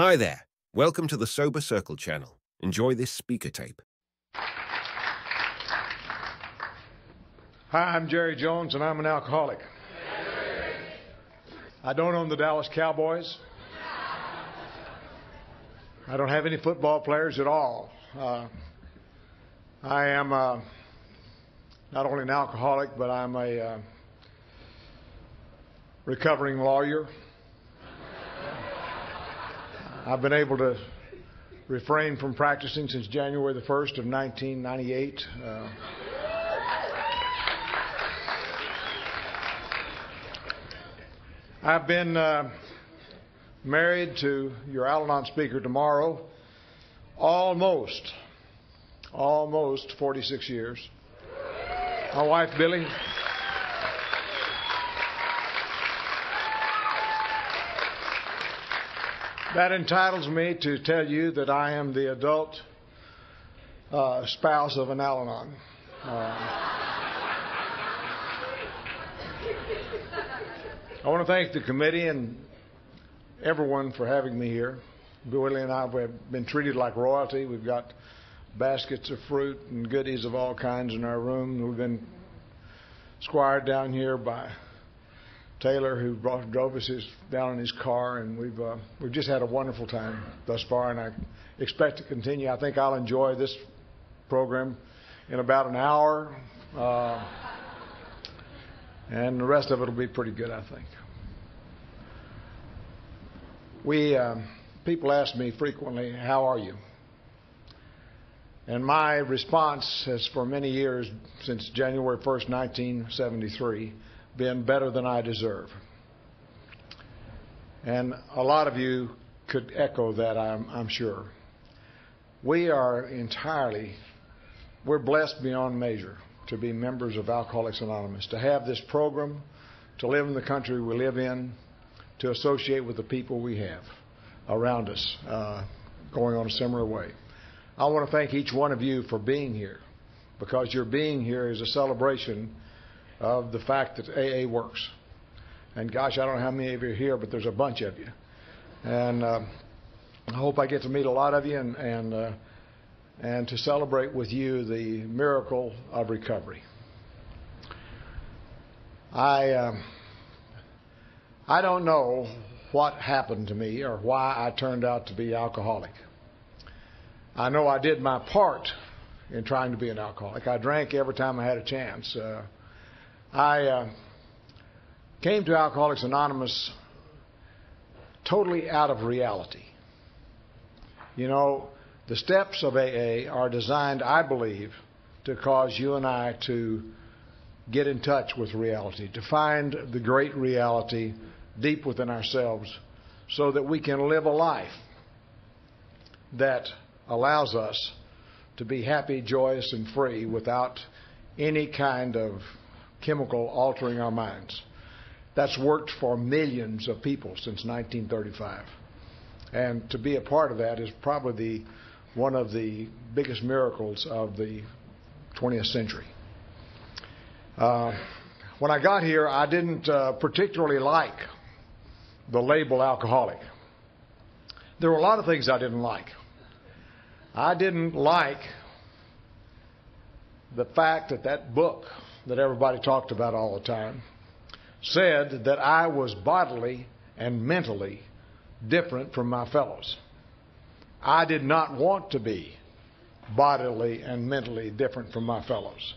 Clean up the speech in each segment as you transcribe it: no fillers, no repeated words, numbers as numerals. Hi there. Welcome to the Sober Circle channel. Enjoy this speaker tape. Hi, I'm Jerry Jones, and I'm an alcoholic. I don't own the Dallas Cowboys. I don't have any football players at all. I am not only an alcoholic, but I'm a recovering lawyer. I've been able to refrain from practicing since January the 1st of 1998. I've been married to your Al-Anon speaker tomorrow almost 46 years. My wife, Billy. That entitles me to tell you that I am the adult spouse of an Al-Anon. I want to thank the committee and everyone for having me here. Billy and I have been treated like royalty. We've got baskets of fruit and goodies of all kinds in our room. We've been squired down here by Taylor, who drove us down in his car, and we've just had a wonderful time thus far, and I expect to continue. I think I'll enjoy this program in about an hour, and the rest of it will be pretty good, I think. People ask me frequently, how are you? And my response has, for many years, since January 1st, 1973, been better than I deserve. And a lot of you could echo that, I'm sure. We're blessed beyond measure to be members of Alcoholics Anonymous, to have this program, to live in the country we live in, to associate with the people we have around us going on a similar way. I want to thank each one of you for being here, because your being here is a celebration of the fact that AA works. And gosh, I don't know how many of you are here, but there's a bunch of you. And I hope I get to meet a lot of you and to celebrate with you the miracle of recovery. I don't know what happened to me or why I turned out to be alcoholic. I know I did my part in trying to be an alcoholic. I drank every time I had a chance. I came to Alcoholics Anonymous totally out of reality. You know, the steps of AA are designed, I believe, to cause you and I to get in touch with reality, to find the great reality deep within ourselves, so that we can live a life that allows us to be happy, joyous, and free without any kind of chemical altering our minds. That's worked for millions of people since 1935, and to be a part of that is probably one of the biggest miracles of the 20th century. When I got here, I didn't particularly like the label alcoholic. There were a lot of things I didn't like. I didn't like the fact that that book that everybody talked about all the time said that I was bodily and mentally different from my fellows. I did not want to be bodily and mentally different from my fellows.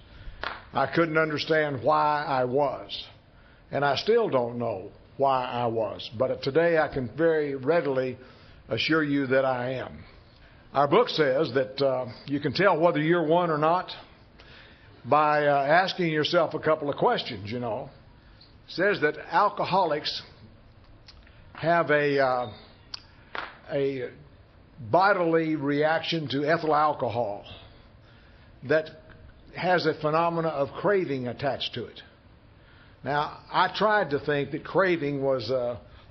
I couldn't understand why I was, and I still don't know why I was, but today I can very readily assure you that I am. Our book says that you can tell whether you're one or not by asking yourself a couple of questions, you know. It says that alcoholics have a bodily reaction to ethyl alcohol that has a phenomena of craving attached to it. Now, I tried to think that craving was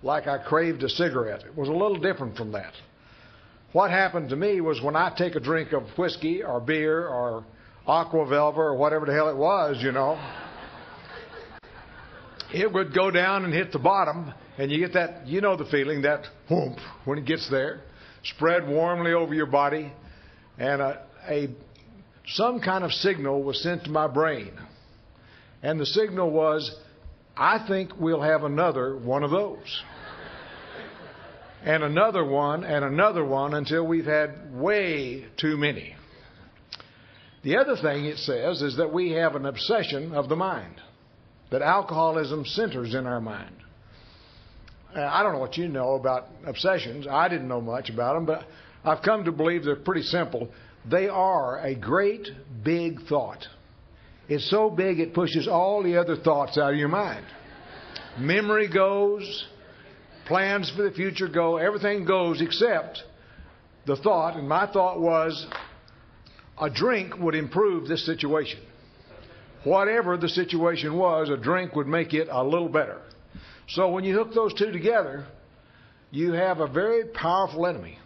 like I craved a cigarette. It was a little different from that. What happened to me was, when I take a drink of whiskey or beer or Aqua Velva or whatever the hell it was, you know, it would go down and hit the bottom, And you get that, you know the feeling, that whoomp, when it gets there, spread warmly over your body. And some kind of signal was sent to my brain. And the signal was, I think we'll have another one of those. And another one, and another one, until we've had way too many. The other thing it says is that we have an obsession of the mind, that alcoholism centers in our mind. I don't know what you know about obsessions. I didn't know much about them, but I've come to believe they're pretty simple. They are a great big thought. It's so big it pushes all the other thoughts out of your mind. Memory goes, plans for the future go, everything goes except the thought. And my thought was, a drink would improve this situation. Whatever the situation was, a drink would make it a little better. So when you hook those two together, you have a very powerful enemy.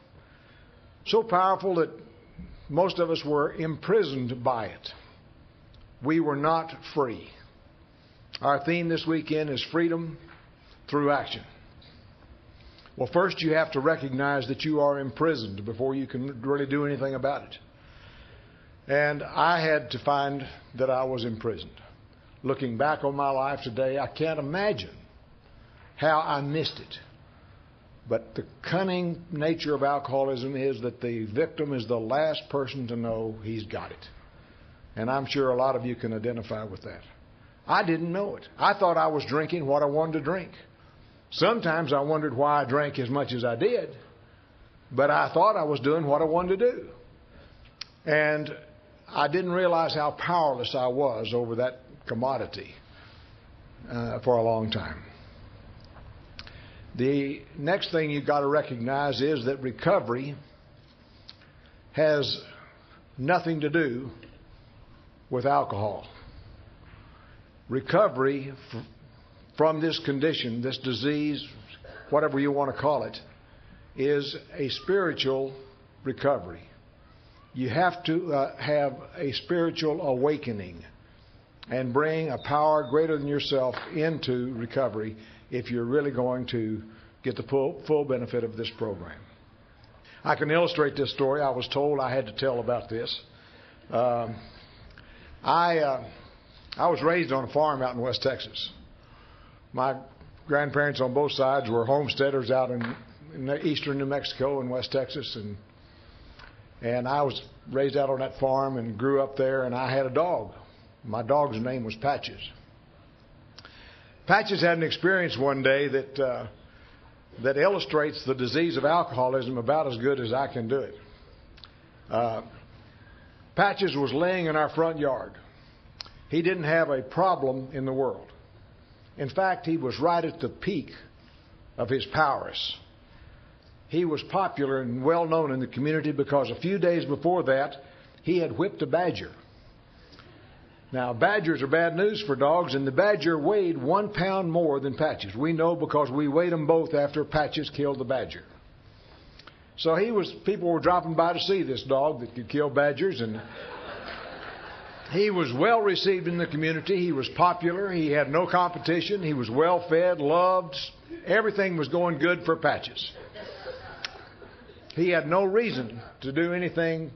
So powerful that most of us were imprisoned by it. We were not free. Our theme this weekend is freedom through action. Well, first you have to recognize that you are imprisoned before you can really do anything about it. And I had to find that I was imprisoned. Looking back on my life today, I can't imagine how I missed it. But the cunning nature of alcoholism is that the victim is the last person to know he's got it. And I'm sure a lot of you can identify with that. I didn't know it. I thought I was drinking what I wanted to drink. Sometimes I wondered why I drank as much as I did, but I thought I was doing what I wanted to do. And I didn't realize how powerless I was over that commodity for a long time. The next thing you've got to recognize is that recovery has nothing to do with alcohol. Recovery from this condition, this disease, whatever you want to call it, is a spiritual recovery. You have to have a spiritual awakening and bring a power greater than yourself into recovery if you're really going to get the full benefit of this program. I can illustrate this story. I was told I had to tell about this. I was raised on a farm out in West Texas. My grandparents on both sides were homesteaders out in eastern New Mexico and West Texas. And I was raised out on that farm and grew up there, and I had a dog. My dog's name was Patches. Patches had an experience one day that illustrates the disease of alcoholism about as good as I can do it. Patches was laying in our front yard. He didn't have a problem in the world. In fact, he was right at the peak of his powers. He was popular and well known in the community because a few days before that, he had whipped a badger. Now, badgers are bad news for dogs, and the badger weighed 1 pound more than Patches. We know because we weighed them both after Patches killed the badger. So people were dropping by to see this dog that could kill badgers, and he was well received in the community. He was popular. He had no competition. He was well fed, loved. Everything was going good for Patches. He had no reason to do anything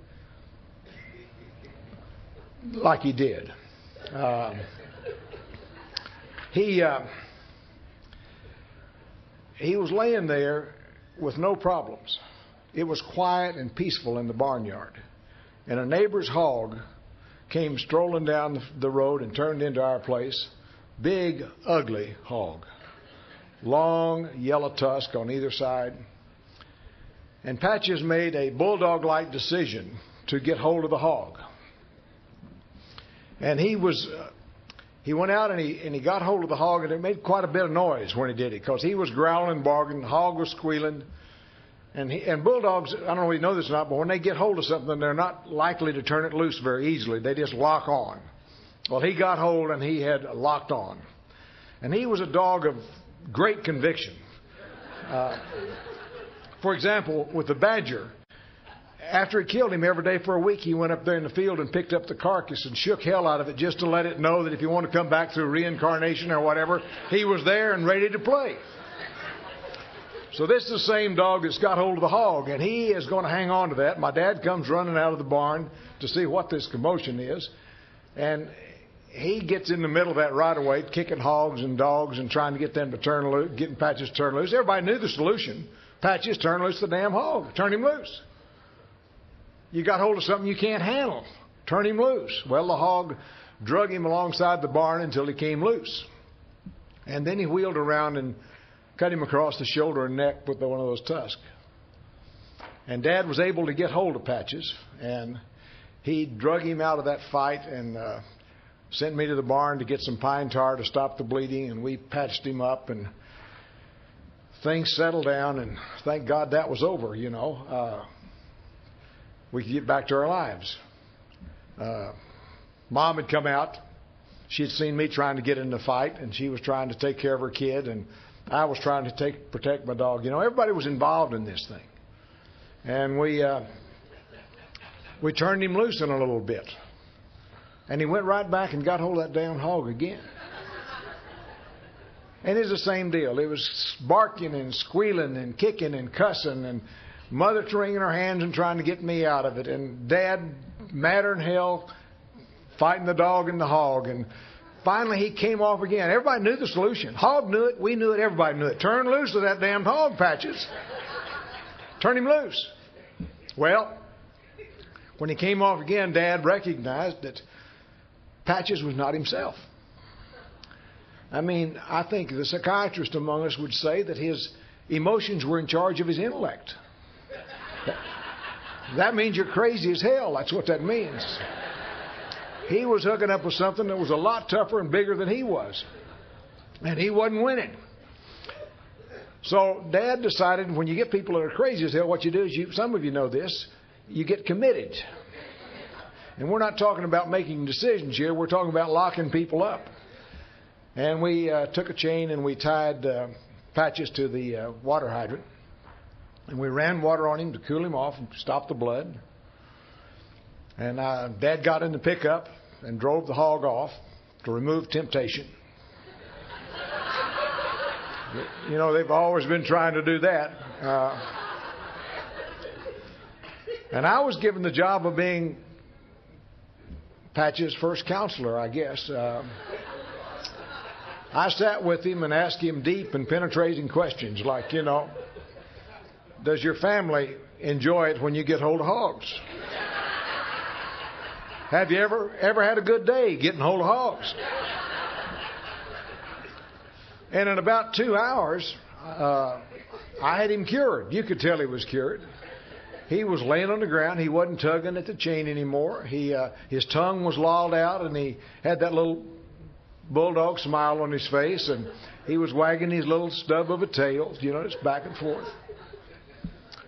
like he did. He was laying there with no problems. It was quiet and peaceful in the barnyard. And a neighbor's hog came strolling down the road and turned into our place. Big, ugly hog. Long, yellow tusk on either side. And Patches made a bulldog-like decision to get hold of the hog. And he went out and he got hold of the hog, and it made quite a bit of noise when he did it, because he was growling and barking, the hog was squealing. And bulldogs, I don't know if you know this or not, but when they get hold of something, they're not likely to turn it loose very easily. They just lock on. Well, he got hold and he had locked on. And he was a dog of great conviction. For example, with the badger, after it killed him every day for a week, he went up there in the field and picked up the carcass and shook hell out of it just to let it know that if he wanted to come back through reincarnation or whatever, he was there and ready to play. So this is the same dog that's got hold of the hog, and he is going to hang on to that. My dad comes running out of the barn to see what this commotion is, and he gets in the middle of that right-of-way, kicking hogs and dogs and trying to get them to turn loose, getting Patches to turn loose. Everybody knew the solution. Patches, turn loose the damn hog. Turn him loose. You got hold of something you can't handle. Turn him loose. Well, the hog drug him alongside the barn until he came loose. And then he wheeled around and cut him across the shoulder and neck with one of those tusks. And Dad was able to get hold of Patches, and he drug him out of that fight and sent me to the barn to get some pine tar to stop the bleeding, and we patched him up, and things settled down, and thank God that was over, you know. We could get back to our lives. Mom had come out. She had seen me trying to get in the fight, and she was trying to take care of her kid, and I was trying to protect my dog. You know, everybody was involved in this thing. And we turned him loose in a little bit. And he went right back and got hold of that damn hog again. And it's the same deal. It was barking and squealing and kicking and cussing, and Mother wringing her hands and trying to get me out of it, and Dad madder than hell fighting the dog and the hog. And finally he came off again. Everybody knew the solution. Hog knew it. We knew it. Everybody knew it. Turn loose of that damn hog, Patches. Turn him loose. Well, when he came off again, Dad recognized that Patches was not himself. I mean, I think the psychiatrist among us would say that his emotions were in charge of his intellect. That means you're crazy as hell. That's what that means. He was hooking up with something that was a lot tougher and bigger than he was. And he wasn't winning. So Dad decided, when you get people that are crazy as hell, what you do is, some of you know this, you get committed. And we're not talking about making decisions here. We're talking about locking people up. And we took a chain and we tied Patches to the water hydrant. And we ran water on him to cool him off and stop the blood. And Dad got in the pickup and drove the hog off to remove temptation. You know, they've always been trying to do that. And I was given the job of being Patches' first counselor, I guess. I sat with him and asked him deep and penetrating questions like, you know, does your family enjoy it when you get hold of hogs? Have you ever had a good day getting hold of hogs? And in about 2 hours, I had him cured. You could tell he was cured. He was laying on the ground. He wasn't tugging at the chain anymore. His tongue was lolled out, and he had that little bulldog smile on his face, and he was wagging his little stub of a tail, you know, just back and forth.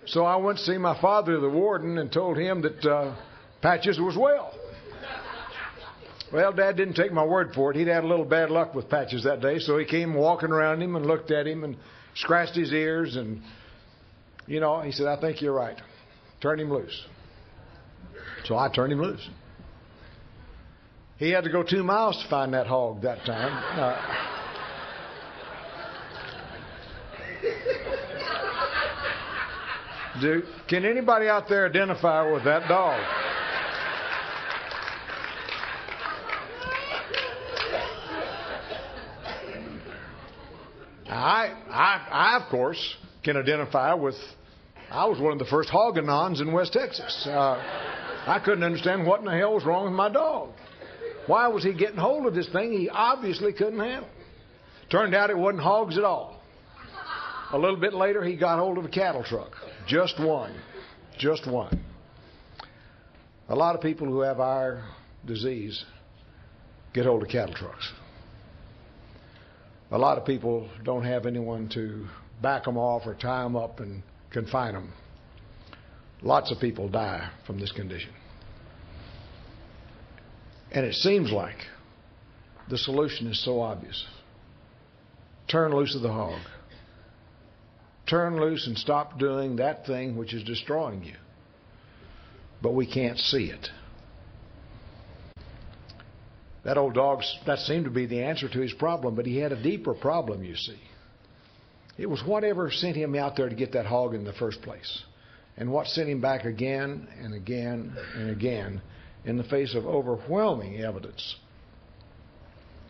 So I went to see my father, the warden, and told him that Patches was well. Well, Dad didn't take my word for it. He'd had a little bad luck with Patches that day, so he came walking around him and looked at him and scratched his ears, and, you know, he said, I think you're right. Turn him loose. So I turned him loose. He had to go 2 miles to find that hog that time. Can anybody out there identify with that dog? I of course, can identify with. I was one of the first Hog-Anons in West Texas. I couldn't understand what in the hell was wrong with my dog. Why was he getting hold of this thing he obviously couldn't handle? Turned out it wasn't hogs at all. A little bit later, he got hold of a cattle truck. Just one. Just one. A lot of people who have our disease get hold of cattle trucks. A lot of people don't have anyone to back them off or tie them up and confine them. Lots of people die from this condition. And it seems like the solution is so obvious. Turn loose of the hog. Turn loose and stop doing that thing which is destroying you. But we can't see it. That old dog, that seemed to be the answer to his problem, but he had a deeper problem, you see. It was whatever sent him out there to get that hog in the first place. And what sent him back again and again and again in the face of overwhelming evidence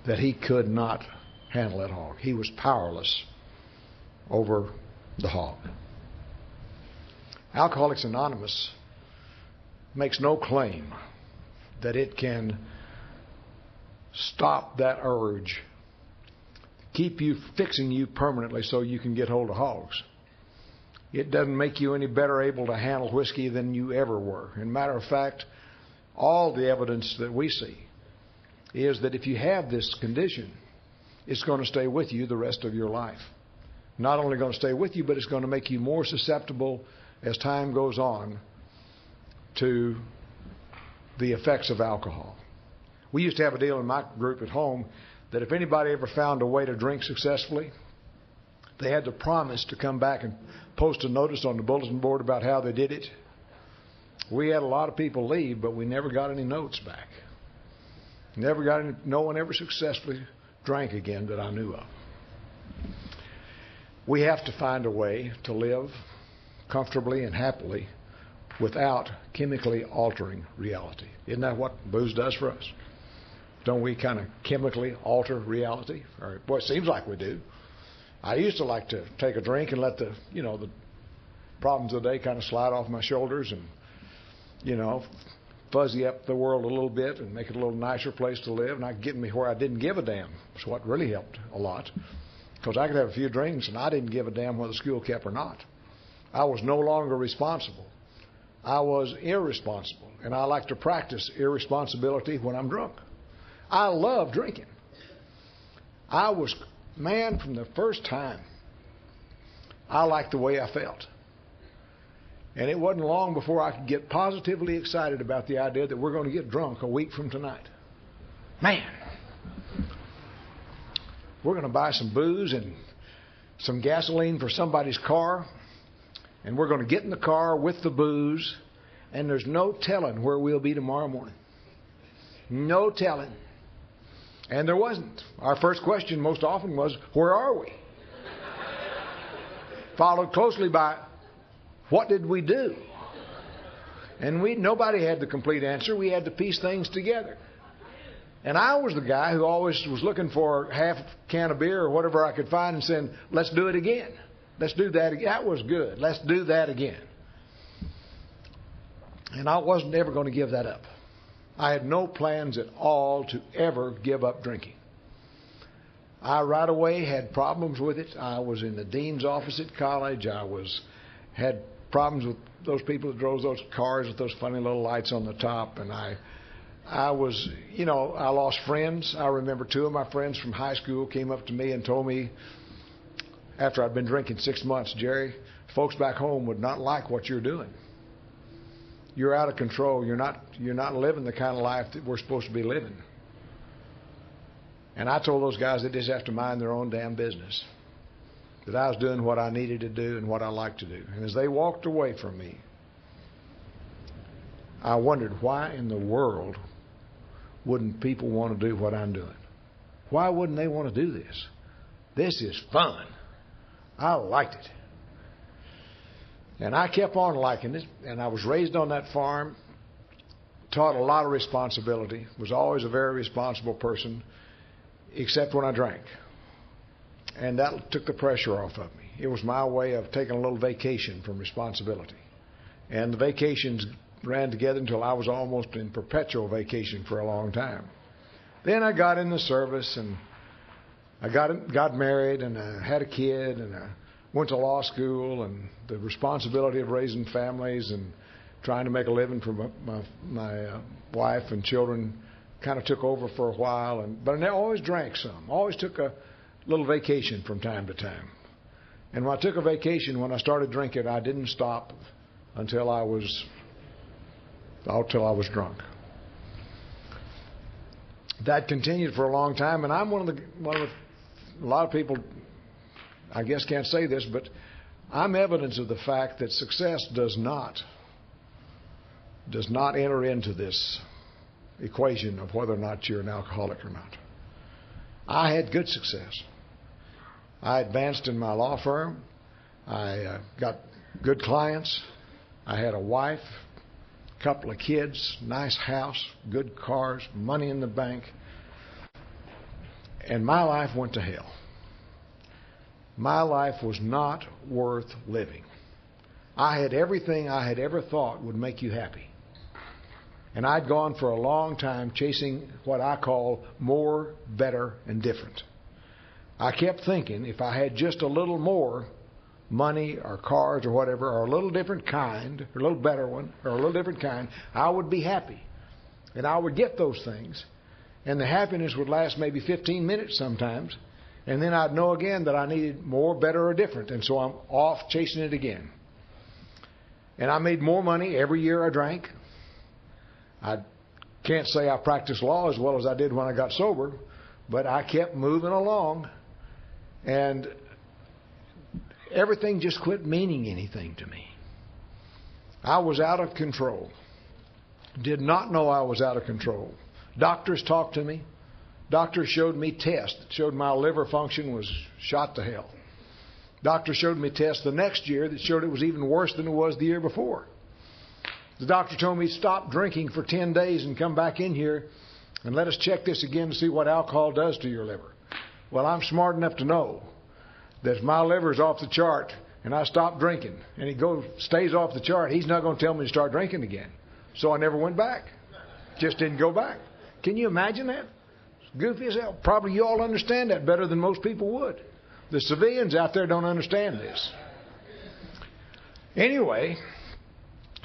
that he could not handle that hog. He was powerless over the hog. Alcoholics Anonymous makes no claim that it can stop that urge, keep you fixing you permanently so you can get hold of hogs. It doesn't make you any better able to handle whiskey than you ever were. As a matter of fact, all the evidence that we see is that if you have this condition, it's going to stay with you the rest of your life. Not only going to stay with you, but it's going to make you more susceptible as time goes on to the effects of alcohol. We used to have a deal in my group at home that if anybody ever found a way to drink successfully, they had to promise to come back and post a notice on the bulletin board about how they did it. We had a lot of people leave, but we never got any notes back. Never got any, no one ever successfully drank again that I knew of. We have to find a way to live comfortably and happily without chemically altering reality. Isn't that what booze does for us? Don't we kind of chemically alter reality? Or, boy, it seems like we do. I used to like to take a drink and let the, you know, the problems of the day kind of slide off my shoulders and, you know, fuzzy up the world a little bit and make it a little nicer place to live. And I could get me where I didn't give a damn. That's what really helped a lot, because I could have a few drinks and I didn't give a damn whether school kept or not. I was no longer responsible. I was irresponsible, and I like to practice irresponsibility when I'm drunk. I love drinking. I was, man, from the first time, I liked the way I felt. And it wasn't long before I could get positively excited about the idea that we're going to get drunk a week from tonight. Man, we're going to buy some booze and some gasoline for somebody's car, and we're going to get in the car with the booze, and there's no telling where we'll be tomorrow morning. No telling. And there wasn't. Our first question most often was, where are we? Followed closely by, what did we do? And nobody had the complete answer. We had to piece things together. And I was the guy who always was looking for half a can of beer or whatever I could find and saying, let's do it again. Let's do that again. That was good. Let's do that again. And I wasn't ever going to give that up. I had no plans at all to ever give up drinking. I right away had problems with it. I was in the dean's office at college. I had problems with those people that drove those cars with those funny little lights on the top. And I was, you know, I lost friends. I remember two of my friends from high school came up to me and told me, after I'd been drinking 6 months, Jerry, folks back home would not like what you're doing. You're out of control. You're not living the kind of life that we're supposed to be living. And I told those guys they just have to mind their own damn business, that I was doing what I needed to do and what I liked to do. And as they walked away from me, I wondered, why in the world wouldn't people want to do what I'm doing? Why wouldn't they want to do this? This is fun. I liked it. And I kept on liking it, and I was raised on that farm, taught a lot of responsibility, was always a very responsible person, except when I drank. And that took the pressure off of me. It was my way of taking a little vacation from responsibility. And the vacations ran together until I was almost in perpetual vacation for a long time. Then I got in the service, and I got married, and I had a kid, and I went to law school, and the responsibility of raising families and trying to make a living for my wife and children kind of took over for a while. But I always drank some. Always took a little vacation from time to time. And when I took a vacation, when I started drinking, I didn't stop until I was drunk. That continued for a long time, and I'm one of the, a lot of people, I guess, can't say this, but I'm evidence of the fact that success does not enter into this equation of whether or not you're an alcoholic or not. I had good success. I advanced in my law firm. I got good clients. I had a wife, a couple of kids, nice house, good cars, money in the bank. And my life went to hell. My life was not worth living. I had everything I had ever thought would make you happy. And I'd gone for a long time chasing what I call more, better, and different. I kept thinking if I had just a little more money or cars or whatever, or a little different kind, or a little better one, or a little different kind, I would be happy. And I would get those things. And the happiness would last maybe 15 minutes sometimes. And then I'd know again that I needed more, better, or different. And so I'm off chasing it again. And I made more money every year I drank. I can't say I practiced law as well as I did when I got sober, but I kept moving along, and everything just quit meaning anything to me. I was out of control. Did not know I was out of control. Doctors talked to me. Doctors showed me tests that showed my liver function was shot to hell. Doctor showed me tests the next year that showed it was even worse than it was the year before. The doctor told me, stop drinking for 10 days and come back in here and let us check this again to see what alcohol does to your liver. Well, I'm smart enough to know that my liver's off the chart and I stop drinking and it goes, stays off the chart, he's not going to tell me to start drinking again. So I never went back. Just didn't go back. Can you imagine that? It's goofy as hell. Probably you all understand that better than most people would. The civilians out there don't understand this. Anyway,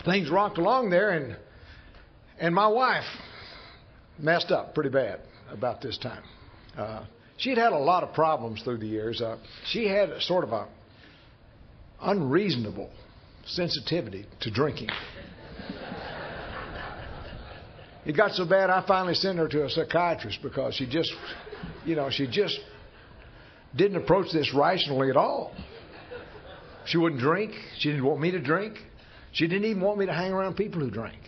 things rocked along there, and my wife messed up pretty bad about this time. She'd had a lot of problems through the years. She had a sort of a unreasonable sensitivity to drinking. It got so bad I finally sent her to a psychiatrist because she just, you know, she just didn't approach this rationally at all. She wouldn't drink. She didn't want me to drink. She didn't even want me to hang around people who drank.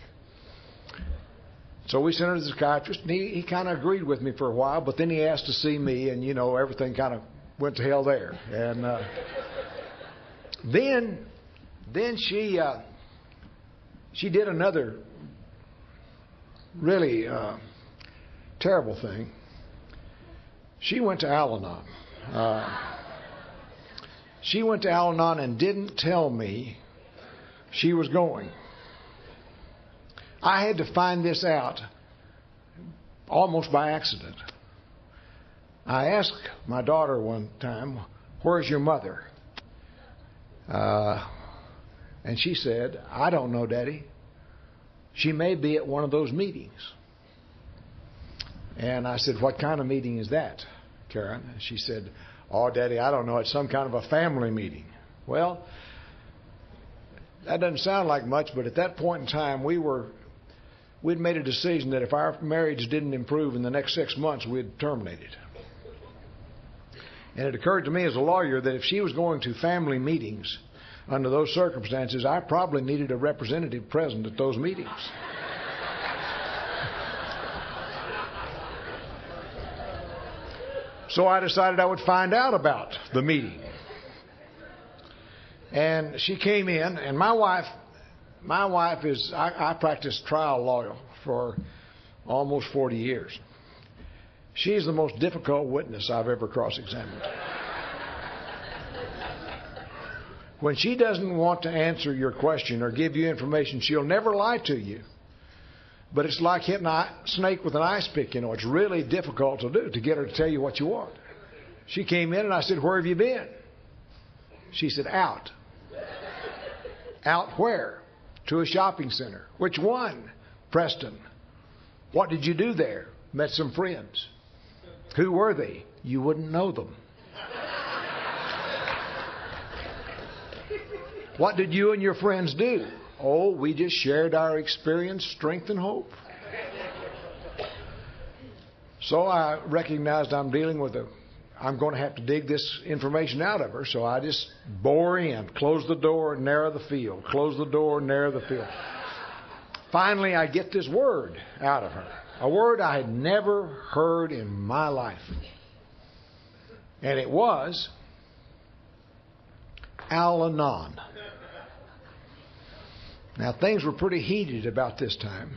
So we sent her to the psychiatrist, and he kind of agreed with me for a while, but then he asked to see me, and, you know, everything kind of went to hell there. And then she did another really terrible thing. She went to Al-Anon. She went to Al-Anon and didn't tell me she was going. I had to find this out almost by accident. I asked my daughter one time, where's your mother? And she said, I don't know, Daddy. She may be at one of those meetings. And I said, what kind of meeting is that, Karen? And she said, oh, Daddy, I don't know. It's some kind of a family meeting. Well, that doesn't sound like much, but at that point in time, we'd made a decision that if our marriage didn't improve in the next 6 months, we'd terminate it. And it occurred to me as a lawyer that if she was going to family meetings under those circumstances, I probably needed a representative present at those meetings. So I decided I would find out about the meeting. And she came in, and my wife is, I practiced trial law for almost 40 years. She's the most difficult witness I've ever cross-examined. When she doesn't want to answer your question or give you information, she'll never lie to you. But it's like hitting a snake with an ice pick, you know. It's really difficult to do, to get her to tell you what you want. She came in, and I said, where have you been? She said, out. Out where? To a shopping center. Which one? Preston. What did you do there? Met some friends. Who were they? You wouldn't know them. What did you and your friends do? Oh, we just shared our experience, strength, and hope. So I recognized I'm going to have to dig this information out of her, so I just bore in, close the door, narrow the field, close the door, narrow the field. Finally, I get this word out of her, a word I had never heard in my life. And it was, Al-Anon. Now, things were pretty heated about this time.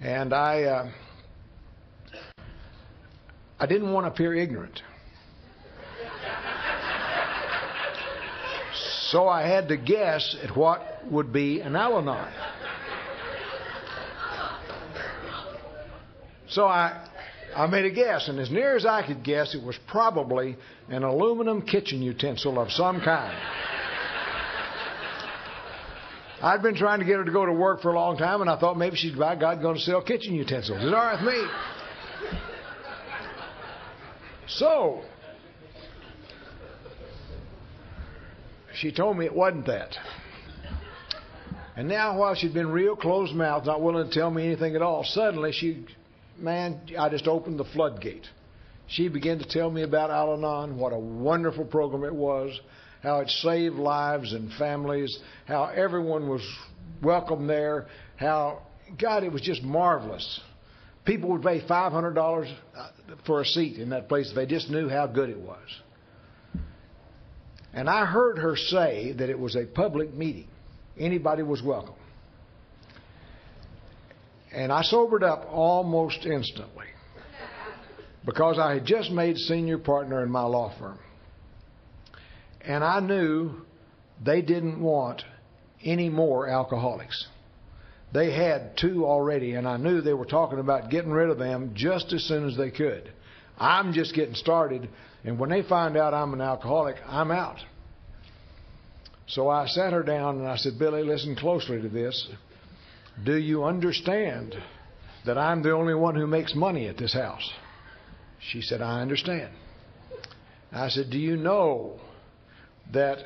And I didn't want to appear ignorant. So I had to guess at what would be an Al-Anon. So I made a guess, and as near as I could guess, it was probably an aluminum kitchen utensil of some kind. I'd been trying to get her to go to work for a long time, and I thought maybe she's, by God, going to sell kitchen utensils. It's all right with me. So she told me it wasn't that. And now, while she'd been real closed-mouthed, not willing to tell me anything at all, suddenly she... Man, I just opened the floodgate. She began to tell me about Al-Anon, what a wonderful program it was, how it saved lives and families, how everyone was welcome there, how, God, it was just marvelous. People would pay $500 for a seat in that place if they just knew how good it was. And I heard her say that it was a public meeting. Anybody was welcome. And I sobered up almost instantly because I had just made senior partner in my law firm. And I knew they didn't want any more alcoholics. They had two already, and I knew they were talking about getting rid of them just as soon as they could. I'm just getting started, and when they find out I'm an alcoholic, I'm out. So I sat her down and I said, Billy, listen closely to this. Do you understand that I'm the only one who makes money at this house? She said, I understand. I said, do you know that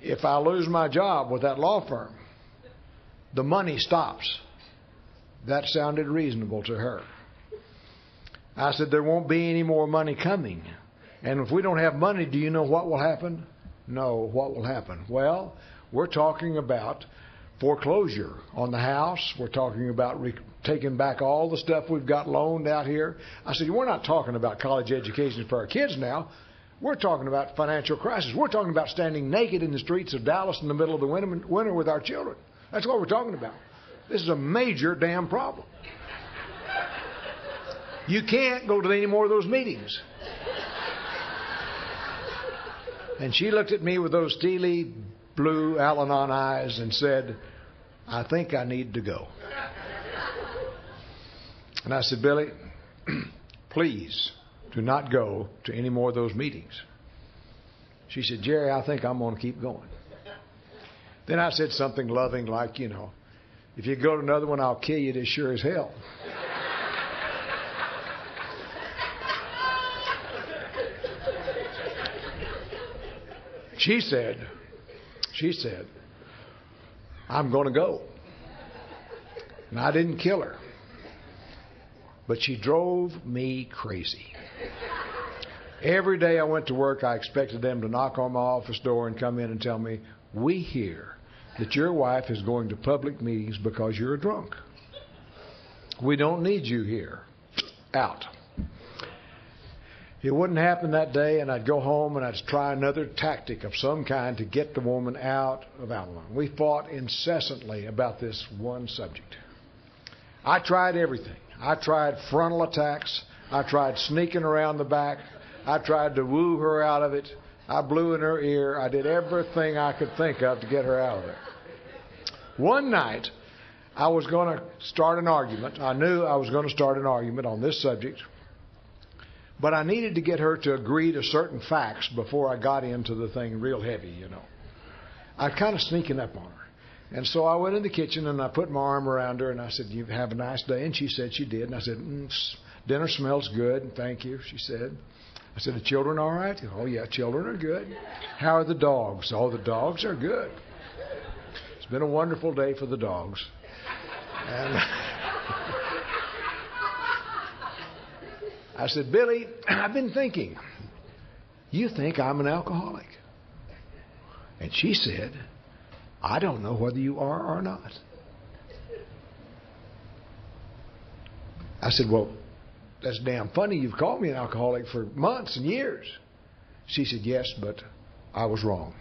if I lose my job with that law firm, the money stops? That sounded reasonable to her. I said, there won't be any more money coming. And if we don't have money, do you know what will happen? No, what will happen? Well, we're talking about foreclosure on the house. We're talking about taking back all the stuff we've got loaned out here. I said, we're not talking about college education for our kids now. We're talking about financial crisis. We're talking about standing naked in the streets of Dallas in the middle of the winter with our children. That's what we're talking about. This is a major damn problem. You can't go to any more of those meetings. And she looked at me with those steely blue Al-Anon eyes and said, I think I need to go. And I said, Billy, please do not go to any more of those meetings. She said, Jerry, I think I'm going to keep going. Then I said something loving like, you know, if you go to another one, I'll kill you as sure as hell. She said, I'm going to go. And I didn't kill her. But she drove me crazy. Every day I went to work, I expected them to knock on my office door and come in and tell me, we hear that your wife is going to public meetings because you're a drunk. We don't need you here. Out. It wouldn't happen that day, and I'd go home and I'd try another tactic of some kind to get the woman out of Al-Anon. We fought incessantly about this one subject. I tried everything. I tried frontal attacks. I tried sneaking around the back. I tried to woo her out of it. I blew in her ear. I did everything I could think of to get her out of there. One night, I was going to start an argument. I knew I was going to start an argument on this subject. But I needed to get her to agree to certain facts before I got into the thing real heavy, you know. I was kind of sneaking up on her. And so I went in the kitchen and I put my arm around her and I said, you have a nice day. And she said she did. And I said, dinner smells good. Thank you, she said. I said, the children all right? Oh, yeah, children are good. How are the dogs? Oh, the dogs are good. It's been a wonderful day for the dogs. And I said, Billy, I've been thinking, you think I'm an alcoholic? And she said, I don't know whether you are or not. I said, well, that's damn funny. You've called me an alcoholic for months and years. She said, yes, but I was wrong.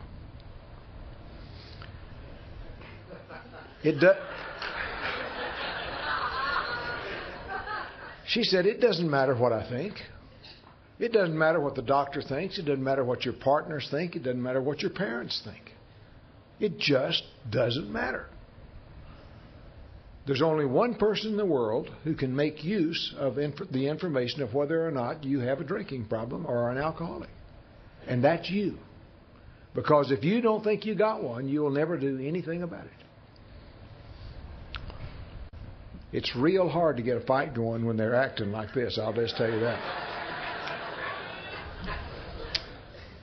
She said, it doesn't matter what I think. It doesn't matter what the doctor thinks. It doesn't matter what your partners think. It doesn't matter what your parents think. It just doesn't matter. There's only one person in the world who can make use of the information of whether or not you have a drinking problem or are an alcoholic. And that's you. Because if you don't think you got one, you will never do anything about it. It's real hard to get a fight going when they're acting like this. I'll just tell you that.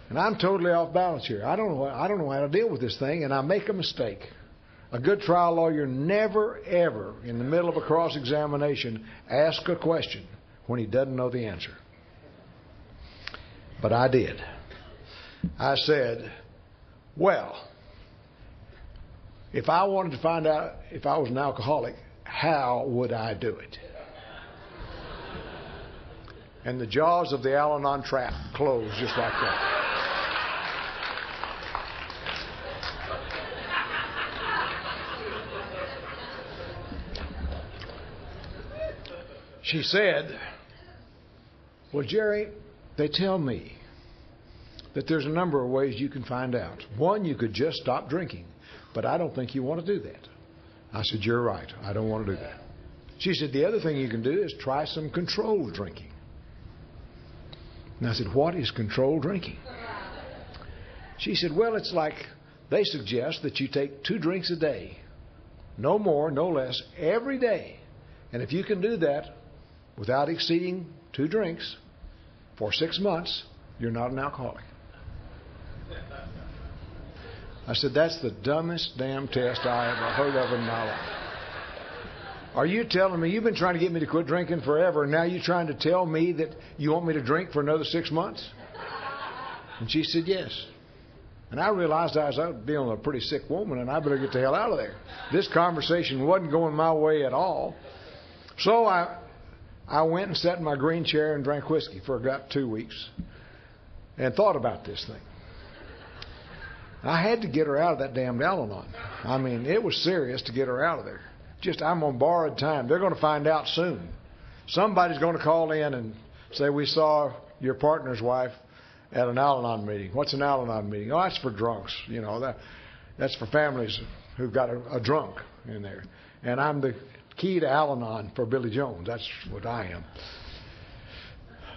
And I'm totally off balance here. I don't know how to deal with this thing, and I make a mistake. A good trial lawyer never, ever, in the middle of a cross-examination, asks a question when he doesn't know the answer. But I did. I said, well, if I wanted to find out if I was an alcoholic, how would I do it? And the jaws of the Al-Anon trap closed just like that. She said, well, Jerry, they tell me that there's a number of ways you can find out. One, you could just stop drinking, but I don't think you want to do that. I said, you're right. I don't want to do that. She said, the other thing you can do is try some controlled drinking. And I said, what is controlled drinking? She said, well, it's like they suggest that you take 2 drinks a day, no more, no less, every day. And if you can do that, without exceeding 2 drinks for 6 months, you're not an alcoholic. I said, that's the dumbest damn test I ever heard of in my life. Are you telling me you've been trying to get me to quit drinking forever, and now you're trying to tell me that you want me to drink for another 6 months? And she said, yes. And I realized I was out dealing with a pretty sick woman, and I better get the hell out of there. This conversation wasn't going my way at all. So I went and sat in my green chair and drank whiskey for about 2 weeks and thought about this thing. I had to get her out of that damned Al-Anon. I mean, it was serious to get her out of there. Just, I'm on borrowed time. They're going to find out soon. Somebody's going to call in and say, we saw your partner's wife at an Al-Anon meeting. What's an Al-Anon meeting? Oh, that's for drunks. You know, that's for families who've got a drunk in there. And I'm the key to Al-Anon for Billy Jones. That's what I am.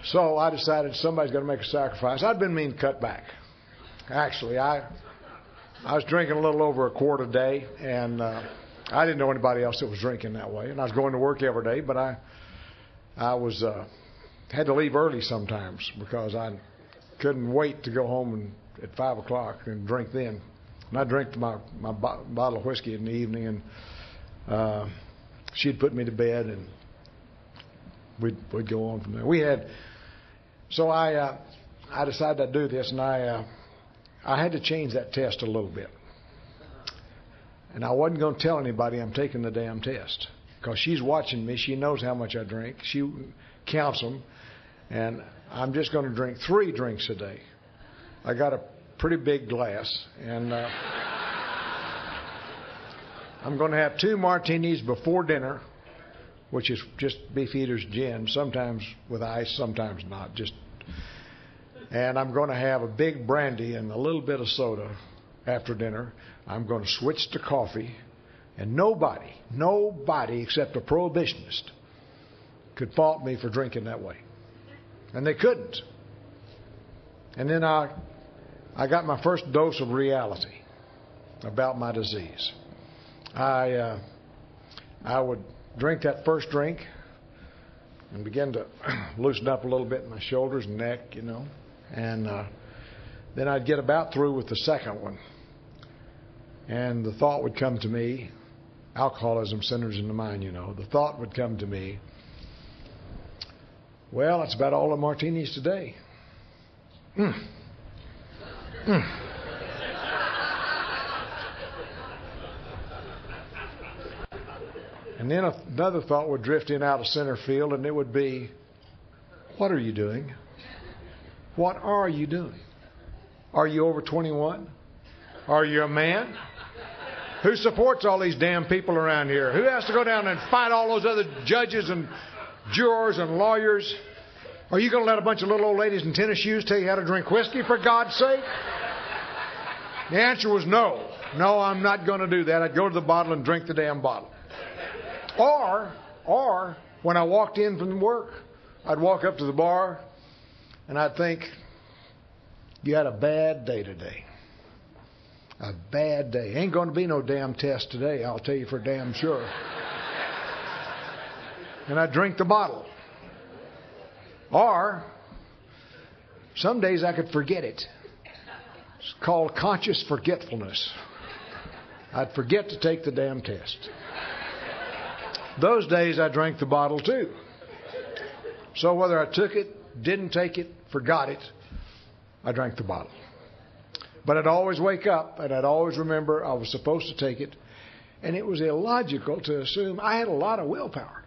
So I decided somebody's got to make a sacrifice. I'd been meaning to cut back. Actually, I was drinking a little over a quart a day, and I didn't know anybody else that was drinking that way. And I was going to work every day, but I had to leave early sometimes because I couldn't wait to go home at 5 o'clock and drink then. And I drank my bottle of whiskey in the evening, and she'd put me to bed, and we'd go on from there. I decided I'd do this, and I had to change that test a little bit. And I wasn't going to tell anybody I'm taking the damn test because she's watching me. She knows how much I drink. She counts them, and I'm just going to drink 3 drinks a day. I got a pretty big glass, and I'm going to have 2 martinis before dinner, which is just Beefeater's gin, sometimes with ice, sometimes not. And I'm going to have a big brandy and a little bit of soda after dinner. I'm going to switch to coffee, and nobody except a prohibitionist could fault me for drinking that way. And they couldn't. And then I got my first dose of reality about my disease. I would drink that first drink and begin to loosen up a little bit in my shoulders and neck, you know. And then I'd get about through with the second one. And the thought would come to me, alcoholism centers in the mind, you know. The thought would come to me, well, that's about all the martinis today. And then another thought would drift in out of center field, and it would be, what are you doing? What are you doing? Are you over 21? Are you a man? Who supports all these damn people around here? Who has to go down and fight all those other judges and jurors and lawyers? Are you going to let a bunch of little old ladies in tennis shoes tell you how to drink whiskey, for God's sake? The answer was no. No, I'm not going to do that. I'd go to the bottle and drink the damn bottle. Or when I walked in from work, I'd walk up to the bar and I'd think, you had a bad day today. A bad day. Ain't going to be no damn test today, I'll tell you for damn sure. And I drink the bottle. Or some days I could forget it. It's called conscious forgetfulness. I'd forget to take the damn test. Those days I drank the bottle too. So whether I took it, didn't take it, forgot it, I drank the bottle. But I'd always wake up and I'd always remember I was supposed to take it. And it was illogical to assume I had a lot of willpower.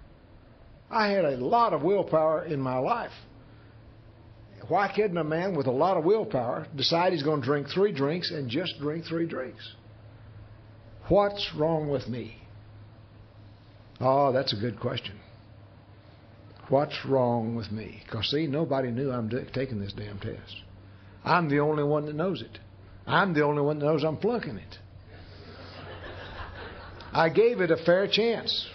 I had a lot of willpower in my life. Why couldn't a man with a lot of willpower decide he's going to drink 3 drinks and just drink 3 drinks? What's wrong with me? Oh, that's a good question. What's wrong with me? Because, see, nobody knew I'm taking this damn test. I'm the only one that knows it. I'm the only one that knows I'm flunking it. I gave it a fair chance.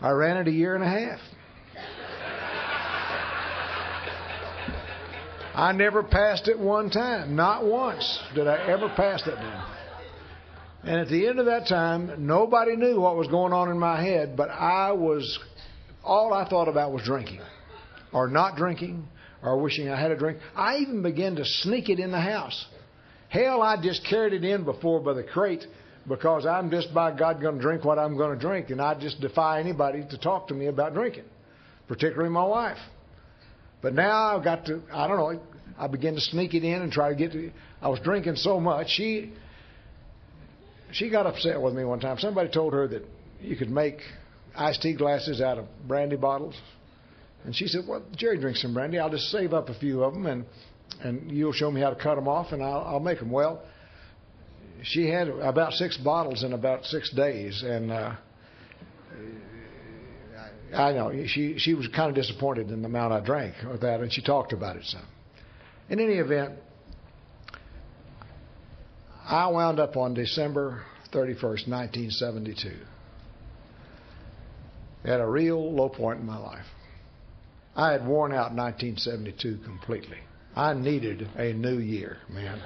I ran it a 1.5 years. I never passed it one time. Not once did I ever pass that damn. And at the end of that time, nobody knew what was going on in my head, but all I thought about was drinking, or not drinking, or wishing I had a drink. I even began to sneak it in the house. Hell, I just carried it in before by the crate, because I'm just, by God, going to drink what I'm going to drink, and I just defy anybody to talk to me about drinking, particularly my wife. But now I've got to, I don't know, I began to sneak it in and try to get to, I was drinking so much, she got upset with me one time. Somebody told her that you could make iced tea glasses out of brandy bottles. And she said, well, Jerry drinks some brandy. I'll just save up a few of them, and you'll show me how to cut them off, and I'll make them. Well, she had about 6 bottles in about 6 days. And I know, she was kind of disappointed in the amount I drank with that, and she talked about it some. In any event, I wound up on December 31st, 1972, at a real low point in my life. I had worn out 1972 completely. I needed a new year, man.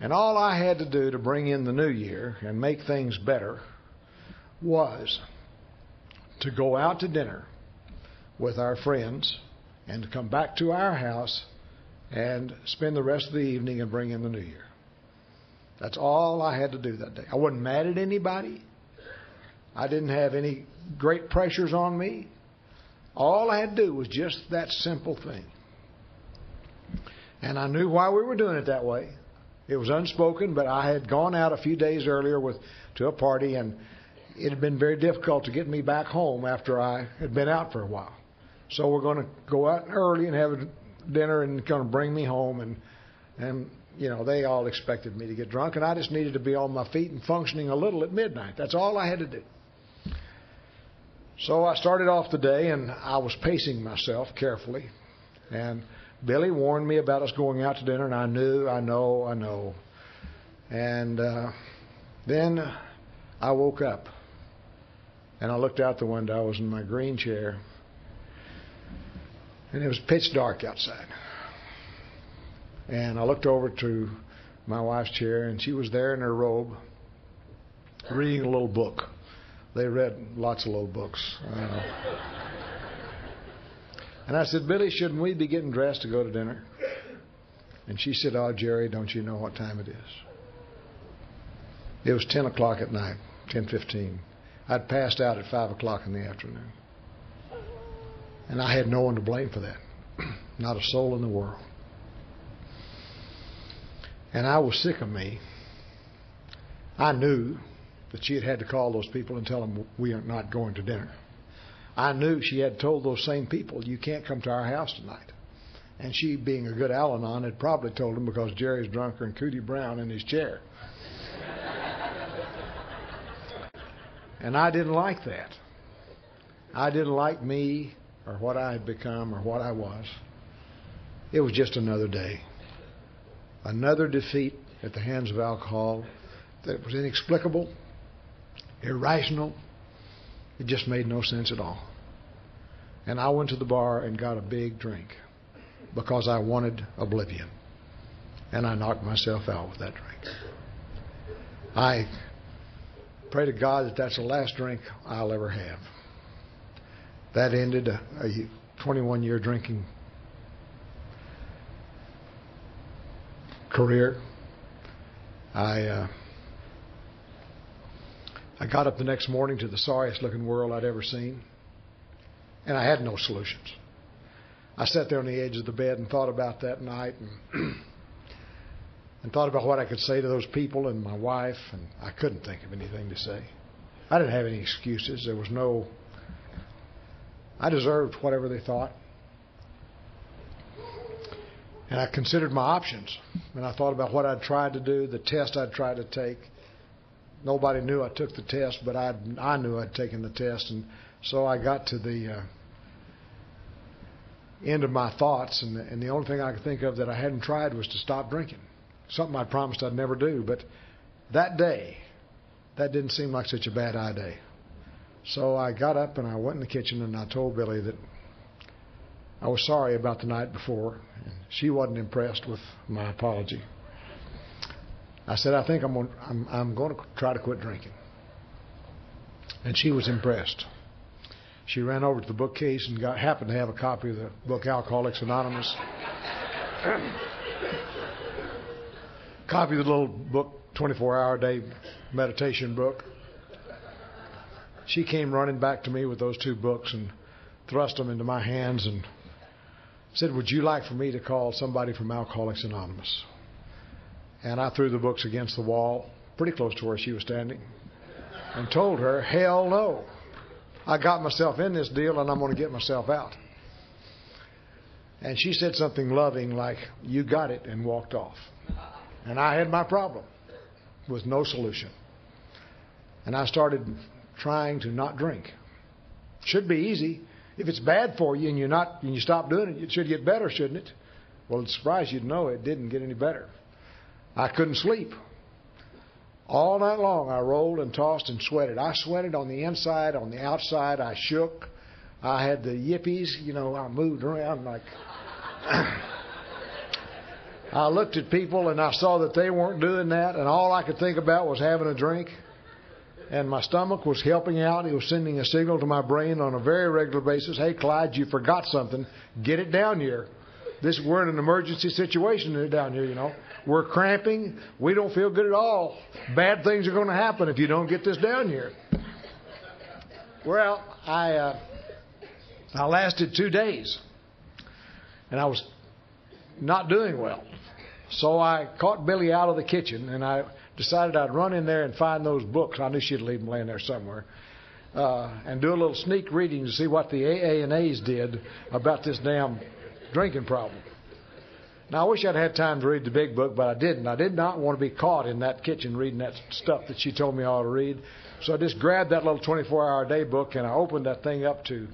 And all I had to do to bring in the new year and make things better was to go out to dinner with our friends and to come back to our house and spend the rest of the evening and bring in the new year. That's all I had to do that day. I wasn't mad at anybody. I didn't have any great pressures on me. All I had to do was just that simple thing. And I knew why we were doing it that way. It was unspoken, but I had gone out a few days earlier to a party, and it had been very difficult to get me back home after I had been out for a while. So we're going to go out early and have dinner and kind of bring me home, and you know, they all expected me to get drunk, and I just needed to be on my feet and functioning a little at midnight. That's all I had to do. So I started off the day, and I was pacing myself carefully, and Billy warned me about us going out to dinner, and I knew, I know. And then I woke up, and I looked out the window. I was in my green chair, and it was pitch dark outside. And I looked over to my wife's chair, and she was there in her robe reading a little book. They read lots of little books. And I said, Billy, shouldn't we be getting dressed to go to dinner? And she said, oh, Jerry, don't you know what time it is? It was 10 o'clock at night, 10:15. I'd passed out at 5 o'clock in the afternoon. And I had no one to blame for that. Not a soul in the world. And I was sick of me. I knew that she had had to call those people and tell them we are not going to dinner. I knew she had told those same people, you can't come to our house tonight. And she, being a good Al-Anon, had probably told him because Jerry's drunker and Cootie Brown in his chair. And I didn't like that. I didn't like me or what I had become or what I was. It was just another day. Another defeat at the hands of alcohol that was inexplicable, irrational. It just made no sense at all. And I went to the bar and got a big drink because I wanted oblivion. And I knocked myself out with that drink. I pray to God that that's the last drink I'll ever have. That ended a 21-year drinking career. I got up the next morning to the sorriest looking world I'd ever seen, and I had no solutions. I sat there on the edge of the bed and thought about that night and thought about what I could say to those people and my wife, and I couldn't think of anything to say. I didn't have any excuses. There was no... I deserved whatever they thought. And I considered my options, and I thought about what I'd tried to do, the test I'd tried to take. Nobody knew I took the test, but I knew I'd taken the test, and so I got to the end of my thoughts, and the only thing I could think of that I hadn't tried was to stop drinking, something I promised I'd never do. But that day, that didn't seem like such a bad idea. So I got up and I went in the kitchen and I told Billy that I was sorry about the night before, and she wasn't impressed with my apology. I said, I think I'm going to try to quit drinking. And she was impressed. She ran over to the bookcase and happened to have a copy of the book Alcoholics Anonymous. Copy of the little book, 24-hour-a-day meditation book. She came running back to me with those two books and thrust them into my hands and said, would you like for me to call somebody from Alcoholics Anonymous? And I threw the books against the wall, pretty close to where she was standing, and told her, hell no. I got myself in this deal and I'm going to get myself out. And she said something loving like, you got it, and walked off. And I had my problem with no solution. And I started trying to not drink. Should be easy. If it's bad for you and you stop doing it, it should get better, shouldn't it? Well, it's surprised you'd know it didn't get any better. I couldn't sleep. All night long I rolled and tossed and sweated. I sweated on the inside, on the outside. I shook. I had the yippies. You know, I moved around like... I looked at people and I saw that they weren't doing that, and all I could think about was having a drink. And my stomach was helping out. It was sending a signal to my brain on a very regular basis. Hey, Clyde, you forgot something. Get it down here. We're in an emergency situation down here, you know. We're cramping. We don't feel good at all. Bad things are going to happen if you don't get this down here. Well, I lasted 2 days. And I was not doing well. So I caught Billy out of the kitchen, and I decided I'd run in there and find those books. I knew she'd leave them laying there somewhere. And do a little sneak reading to see what the AA and A's did about this damn drinking problem. Now, I wish I'd had time to read the big book, but I didn't. I did not want to be caught in that kitchen reading that stuff that she told me I ought to read. So I just grabbed that little 24-hour-a-day book, and I opened that thing up to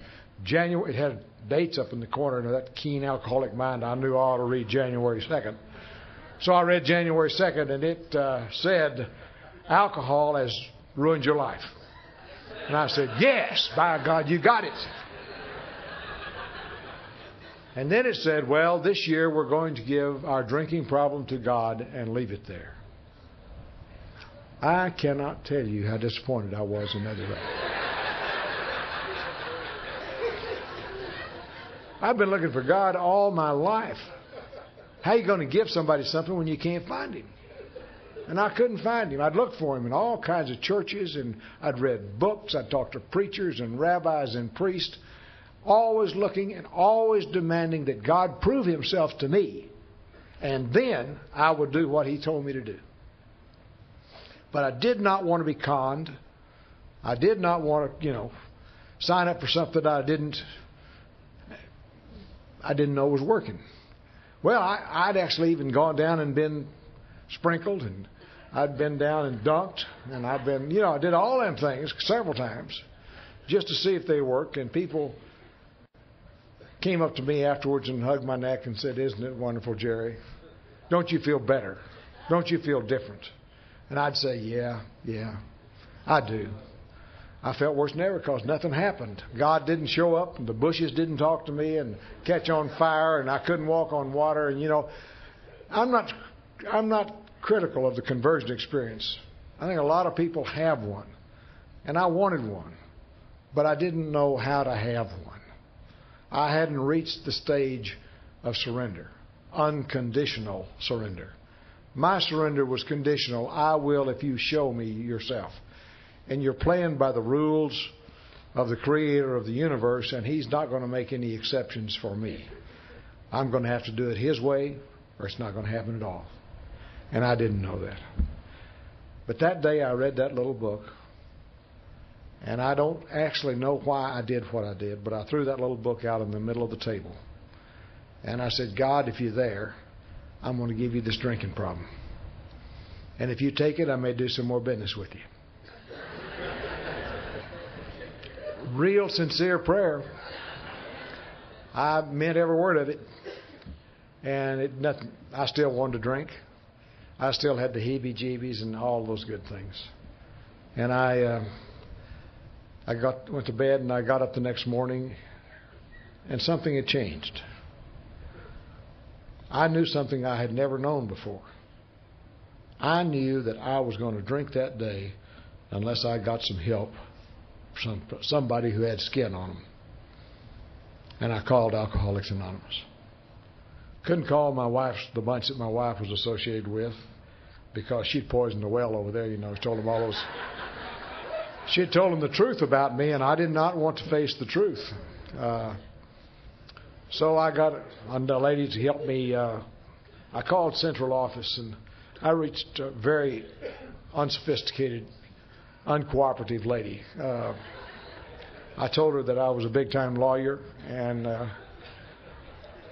January. It had dates up in the corner, and that keen alcoholic mind, I knew I ought to read January 2nd. So I read January 2nd, and it said, alcohol has ruined your life. And I said, yes, by God, you got it. And then it said, well, this year we're going to give our drinking problem to God and leave it there. I cannot tell you how disappointed I was in that day. I've been looking for God all my life. How are you going to give somebody something when you can't find him? And I couldn't find him. I'd look for him in all kinds of churches, and I'd read books. I'd talk to preachers and rabbis and priests, always looking and always demanding that God prove himself to me, and then I would do what he told me to do. But I did not want to be conned. I did not want to, sign up for something I didn't know was working. Well, I'd actually even gone down and been sprinkled, and I'd been down and dunked, and I'd been, you know, I did all them things several times just to see if they worked. And people came up to me afterwards and hugged my neck and said, "Isn't it wonderful, Jerry? Don't you feel better? Don't you feel different?" And I'd say, yeah, I do. I felt worse than ever because nothing happened. God didn't show up, and the bushes didn't talk to me and catch on fire, and I couldn't walk on water. And, you know, I'm not critical of the conversion experience. I think a lot of people have one, and I wanted one, but I didn't know how to have one. I hadn't reached the stage of surrender, unconditional surrender. My surrender was conditional. I will if you show me yourself. And you're playing by the rules of the creator of the universe, and he's not going to make any exceptions for me. I'm going to have to do it his way, or it's not going to happen at all. And I didn't know that. But that day I read that little book, and I don't actually know why I did what I did, but I threw that little book out in the middle of the table. And I said, "God, if you're there, I'm going to give you this drinking problem. And if you take it, I may do some more business with you." Real sincere prayer. I meant every word of it, and I still wanted to drink. I still had the heebie-jeebies and all those good things. And I went to bed, and I got up the next morning, and something had changed. I knew something I had never known before. I knew that I was going to drink that day unless I got some help. Somebody who had skin on them. And I called Alcoholics Anonymous. Couldn't call the bunch that my wife was associated with, because she'd poisoned the well over there, you know. She had told them the truth about me, and I did not want to face the truth. So I got a lady to help me. I called central office, and I reached a very unsophisticated, uncooperative lady. I told her that I was a big-time lawyer, and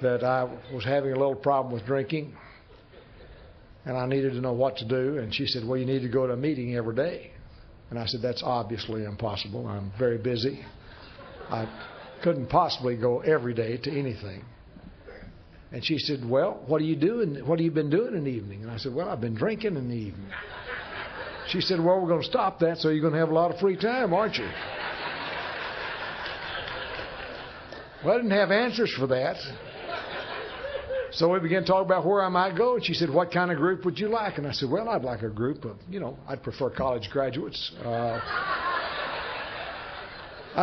that I was having a little problem with drinking, and I needed to know what to do. And she said, "Well, you need to go to a meeting every day." And I said, "That's obviously impossible. I'm very busy. I couldn't possibly go every day to anything." And she said, "Well, what are you doing? What have you been doing in the evening?" And I said, "Well, I've been drinking in the evening." She said, "Well, we're going to stop that, so you're going to have a lot of free time, aren't you?" Well, I didn't have answers for that. So we began to talk about where I might go, and she said, "What kind of group would you like?" And I said, "Well, I'd like a group of, you know, I'd prefer college graduates. I'd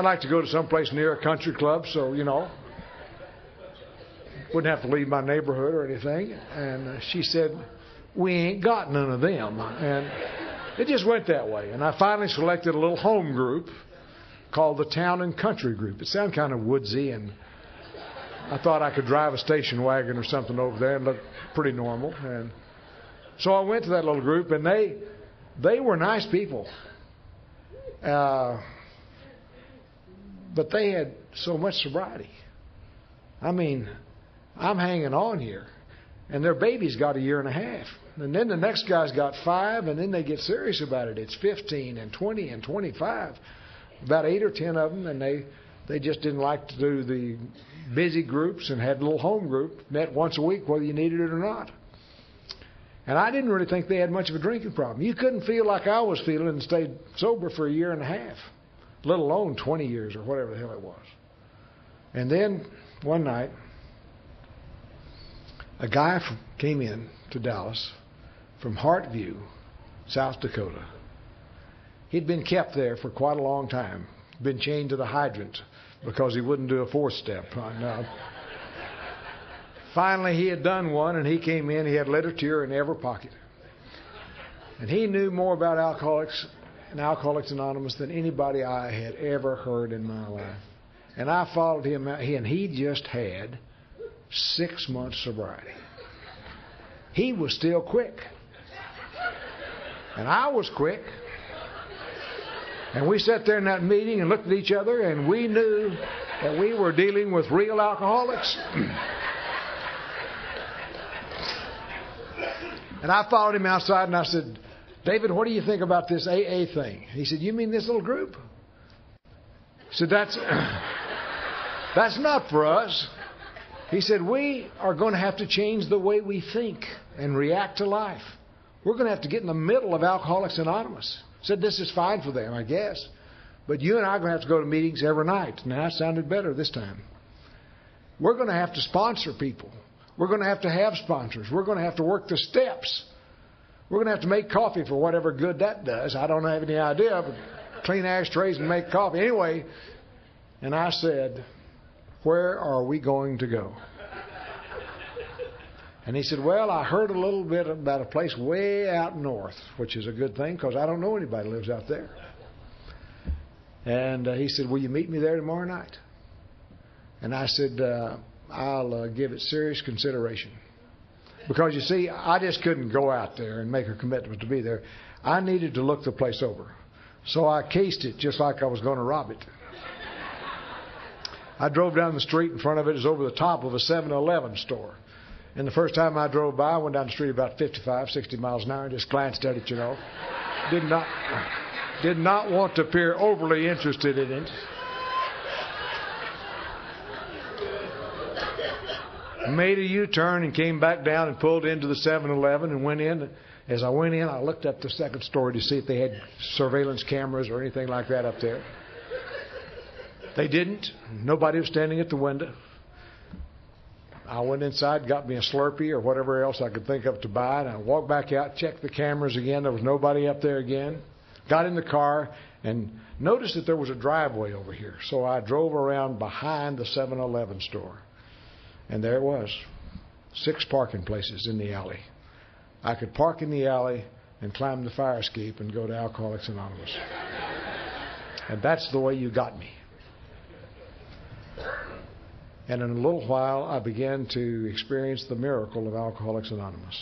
like to go to someplace near a country club, so, you know, wouldn't have to leave my neighborhood or anything." And she said, "We ain't got none of them." And it just went that way. And I finally selected a little home group called the Town and Country Group. It sounded kind of woodsy, and I thought I could drive a station wagon or something over there and look pretty normal. And so I went to that little group, and they were nice people. But they had so much sobriety. I mean, I'm hanging on here. And their baby's got a year and a half. And then the next guy's got 5, and then they get serious about it. It's 15 and 20 and 25. About 8 or 10 of them, and they just didn't like to do the busy groups and had a little home group, met once a week whether you needed it or not. And I didn't really think they had much of a drinking problem. You couldn't feel like I was feeling and stayed sober for a year and a half, let alone 20 years or whatever the hell it was. And then one night, a guy came in to Dallas from Heartview, South Dakota. He'd been kept there for quite a long time, been chained to the hydrant because he wouldn't do a 4th step. Finally, he had done one, and he came in. He had literature in every pocket. And he knew more about alcoholics and Alcoholics Anonymous than anybody I had ever heard in my life. And I followed him out, and he just had 6 months sobriety. He was still quick, and I was quick, and we sat there in that meeting and looked at each other, and we knew that we were dealing with real alcoholics. And I followed him outside and I said, David, what do you think about this AA thing? He said, you mean this little group? I said, that's not for us. He said, we are going to have to change the way we think and react to life. We're going to have to get in the middle of Alcoholics Anonymous. I said, this is fine for them, I guess. But you and I are going to have to go to meetings every night. Now, that sounded better this time. We're going to have to sponsor people. We're going to have sponsors. We're going to have to work the steps. We're going to have to make coffee for whatever good that does. I don't have any idea, but clean ashtrays and make coffee. Anyway, and I said, where are we going to go? And he said, well, I heard a little bit about a place way out north, which is a good thing because I don't know anybody lives out there. And he said, will you meet me there tomorrow night? And I said, I'll give it serious consideration. Because, you see, I just couldn't go out there and make a commitment to be there. I needed to look the place over. So I cased it just like I was going to rob it. I drove down the street. In front of it is over the top of a 7-Eleven store. And the first time I drove by, I went down the street about 55, 60 miles an hour and just glanced at it, you know. Did not want to appear overly interested in it. Made a U-turn and came back down and pulled into the 7-Eleven and went in. As I went in, I looked up the second story to see if they had surveillance cameras or anything like that up there. They didn't. Nobody was standing at the window. I went inside, got me a Slurpee or whatever else I could think of to buy, and I walked back out, checked the cameras again. There was nobody up there again. Got in the car and noticed that there was a driveway over here. So I drove around behind the 7-Eleven store, and there it was, 6 parking places in the alley. I could park in the alley and climb the fire escape and go to Alcoholics Anonymous. And that's the way you got me. And in a little while, I began to experience the miracle of Alcoholics Anonymous,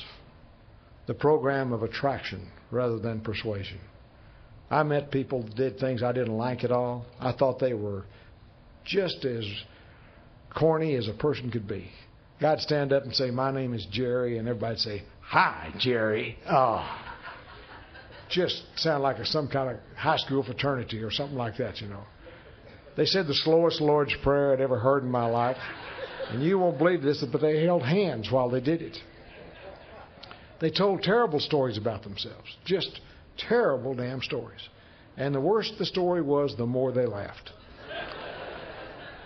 the program of attraction rather than persuasion. I met people that did things I didn't like at all. I thought they were just as corny as a person could be. God'd stand up and say, my name is Jerry, and everybody'd say, hi, Jerry. Oh, just sound like some kind of high school fraternity or something like that, you know. They said the slowest Lord's Prayer I'd ever heard in my life. And you won't believe this, but they held hands while they did it. They told terrible stories about themselves. Just terrible damn stories. And the worse the story was, the more they laughed.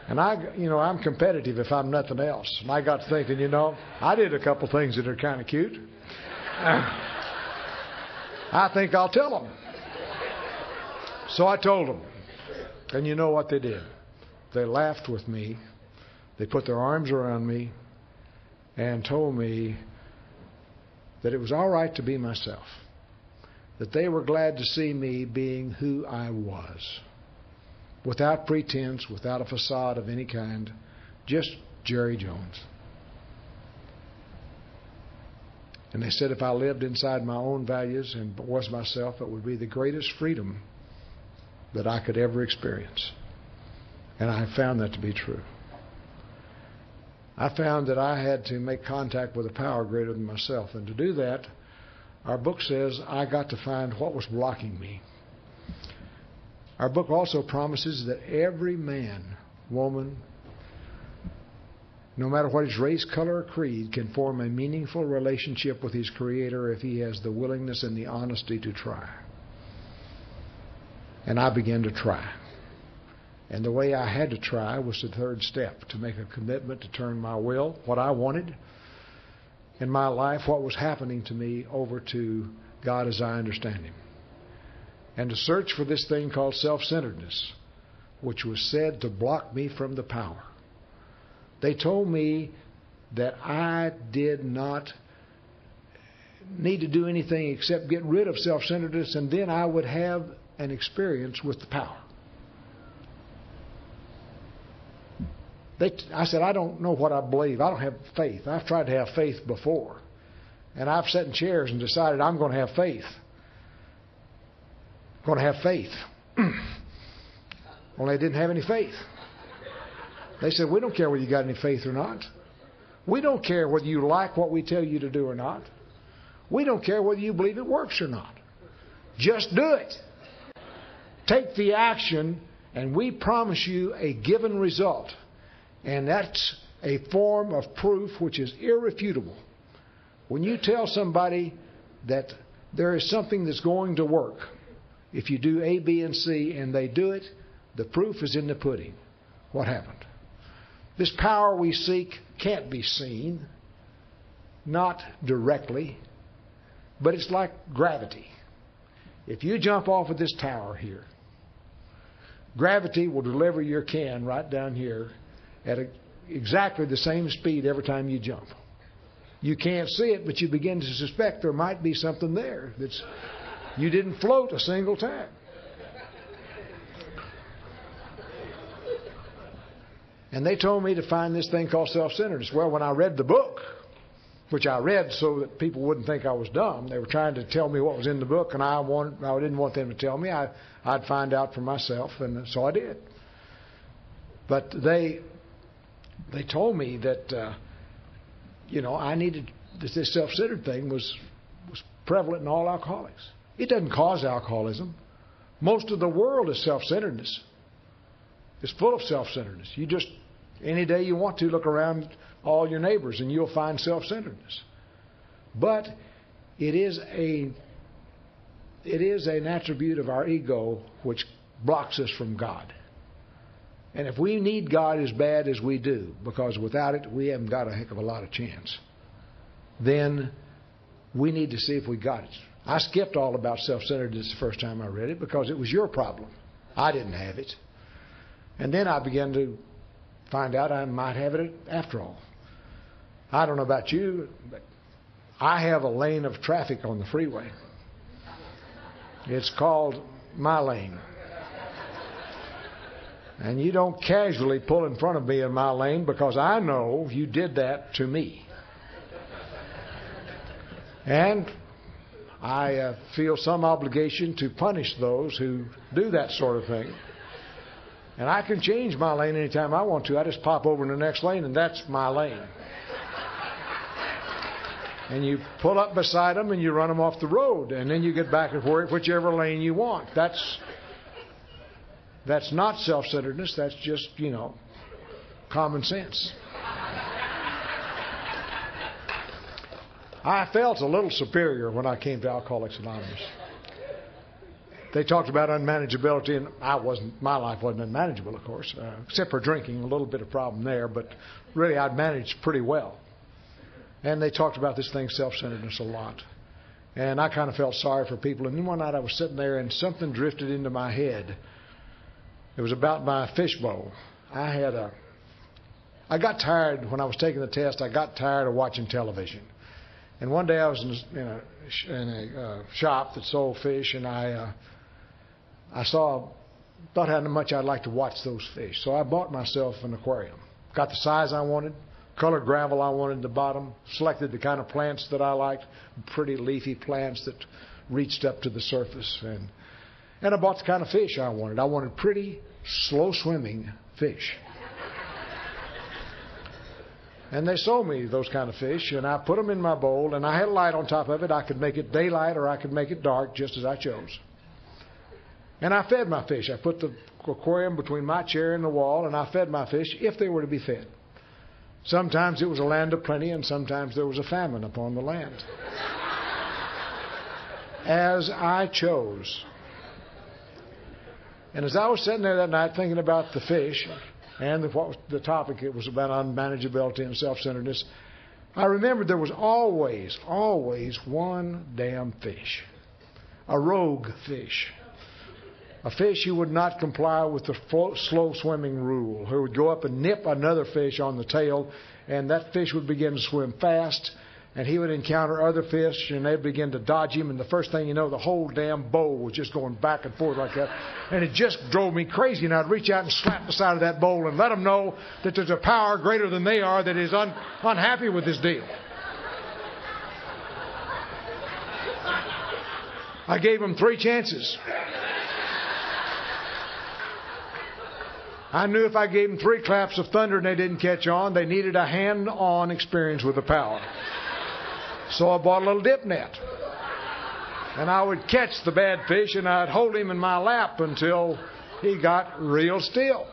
And I'm competitive if I'm nothing else. And I got to thinking, you know, I did a couple things that are kind of cute. I think I'll tell them. So I told them. And you know what they did? They laughed with me. They put their arms around me and told me that it was all right to be myself, that they were glad to see me being who I was, without pretense, without a facade of any kind, just Jerry Jones. And they said if I lived inside my own values and was myself, it would be the greatest freedom that I could ever experience. And I found that to be true. I found that I had to make contact with a power greater than myself. And to do that, our book says I got to find what was blocking me. Our book also promises that every man, woman, no matter what his race, color, or creed, can form a meaningful relationship with his Creator if he has the willingness and the honesty to try. And I began to try. And the way I had to try was the third step, to make a commitment to turn my will, what I wanted in my life, what was happening to me, over to God as I understand Him. And to search for this thing called self-centeredness, which was said to block me from the power. They told me that I did not need to do anything except get rid of self-centeredness, and then I would have an experience with the power. I said, I don't know what I believe. I don't have faith. I've tried to have faith before. And I've sat in chairs and decided I'm going to have faith. I'm going to have faith. Only I didn't have any faith. They said, we don't care whether you got any faith or not. We don't care whether you like what we tell you to do or not. We don't care whether you believe it works or not. Just do it. Take the action, and we promise you a given result. And that's a form of proof which is irrefutable. When you tell somebody that there is something that's going to work, if you do A, B, and C, and they do it, the proof is in the pudding. What happened? This power we seek can't be seen, not directly, but it's like gravity. If you jump off of this tower here, gravity will deliver your can right down here at exactly the same speed every time you jump. You can't see it, but you begin to suspect there might be something there. You didn't float a single time. And they told me to find this thing called self-centeredness. Well, when I read the book, which I read so that people wouldn't think I was dumb, they were trying to tell me what was in the book, and I didn't want them to tell me. I'd find out for myself, and so I did. But they told me that I needed this self-centered thing was prevalent in all alcoholics. It doesn't cause alcoholism. Most of the world is self-centeredness. It's full of self-centeredness. You just, any day you want to, look around at all your neighbors and you'll find self-centeredness. But it is an attribute of our ego which blocks us from God. And if we need God as bad as we do, because without it we haven't got a heck of a lot of chance, then we need to see if we got it. I skipped all about self-centeredness the first time I read it because it was your problem. I didn't have it. And then I began to find out I might have it after all. I don't know about you, but I have a lane of traffic on the freeway. It's called my lane. And you don't casually pull in front of me in my lane, because I know you did that to me. And I feel some obligation to punish those who do that sort of thing. And I can change my lane anytime I want to. I just pop over in the next lane, and that's my lane. And you pull up beside them, and you run them off the road, and then you get back and forth whichever lane you want. That's not self-centeredness. That's just, common sense. I felt a little superior when I came to Alcoholics Anonymous. They talked about unmanageability, and my life wasn't unmanageable, of course, except for drinking, a little bit of problem there, but really I'd managed pretty well. And they talked about this thing, self-centeredness, a lot. And I kind of felt sorry for people. And then one night I was sitting there, and something drifted into my head. It was about my fishbowl. I got tired when I was taking the test. I got tired of watching television. And one day I was in a shop that sold fish, and I thought how much I'd like to watch those fish. So I bought myself an aquarium. Got the size I wanted, colored gravel I wanted at the bottom, selected the kind of plants that I liked, pretty leafy plants that reached up to the surface. And I bought the kind of fish I wanted. I wanted pretty, slow-swimming fish. And they sold me those kind of fish, and I put them in my bowl, and I had a light on top of it. I could make it daylight or I could make it dark, just as I chose. And I fed my fish. I put the aquarium between my chair and the wall, and I fed my fish if they were to be fed. Sometimes it was a land of plenty, and sometimes there was a famine upon the land. As I chose. And as I was sitting there that night thinking about the fish and the topic, it was about unmanageability and self-centeredness, I remembered there was always, always one damn fish. A rogue fish. A fish who would not comply with the slow-swimming rule, who would go up and nip another fish on the tail, and that fish would begin to swim fast, and he would encounter other fish, and they'd begin to dodge him, and the first thing you know, the whole damn bowl was just going back and forth like that. And it just drove me crazy, and I'd reach out and slap the side of that bowl and let them know that there's a power greater than they are that is unhappy with this deal. I gave them 3 chances. I knew if I gave them 3 claps of thunder and they didn't catch on, they needed a hand-on experience with the power. So I bought a little dip net. And I would catch the bad fish, and I'd hold him in my lap until he got real still.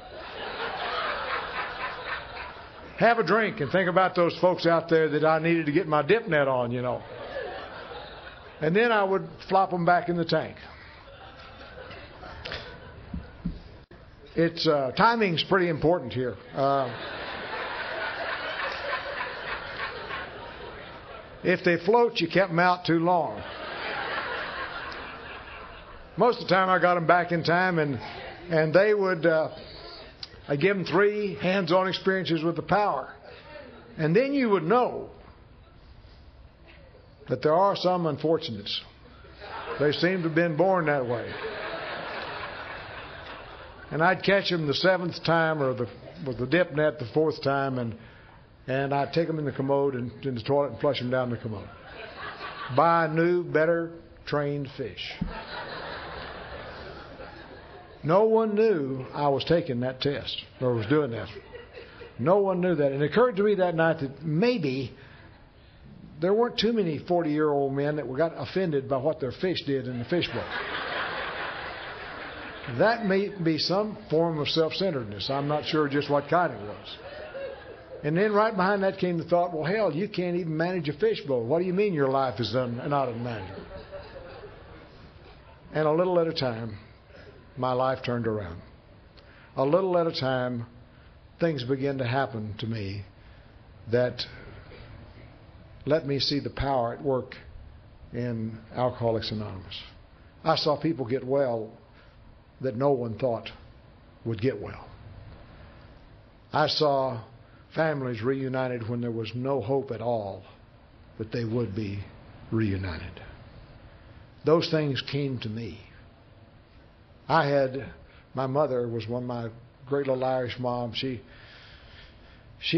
Have a drink and think about those folks out there that I needed to get my dip net on, you know. And then I would flop them back in the tank. It's timing's pretty important here. If they float, you kept them out too long. Most of the time I got them back in time, and they would, I give them 3 hands-on experiences with the power. And then you would know that there are some unfortunates. They seem to have been born that way. And I'd catch them the 7th time, or with the dip net the 4th time, and I'd take them in the commode and in the toilet and flush them down the commode. Buy new, better trained fish. No one knew I was taking that test or was doing that. No one knew that. And it occurred to me that night that maybe there weren't too many 40-year-old men that got offended by what their fish did in the fish bowl. That may be some form of self-centeredness. I'm not sure just what kind it was. And then right behind that came the thought, well, hell, you can't even manage a fishbowl. What do you mean your life is not unmanageable? And a little at a time, my life turned around. A little at a time, things began to happen to me that let me see the power at work in Alcoholics Anonymous. I saw people get well that no one thought would get well. I saw families reunited when there was no hope at all that they would be reunited. Those things came to me. I had, my mother was one of my great little Irish mom. She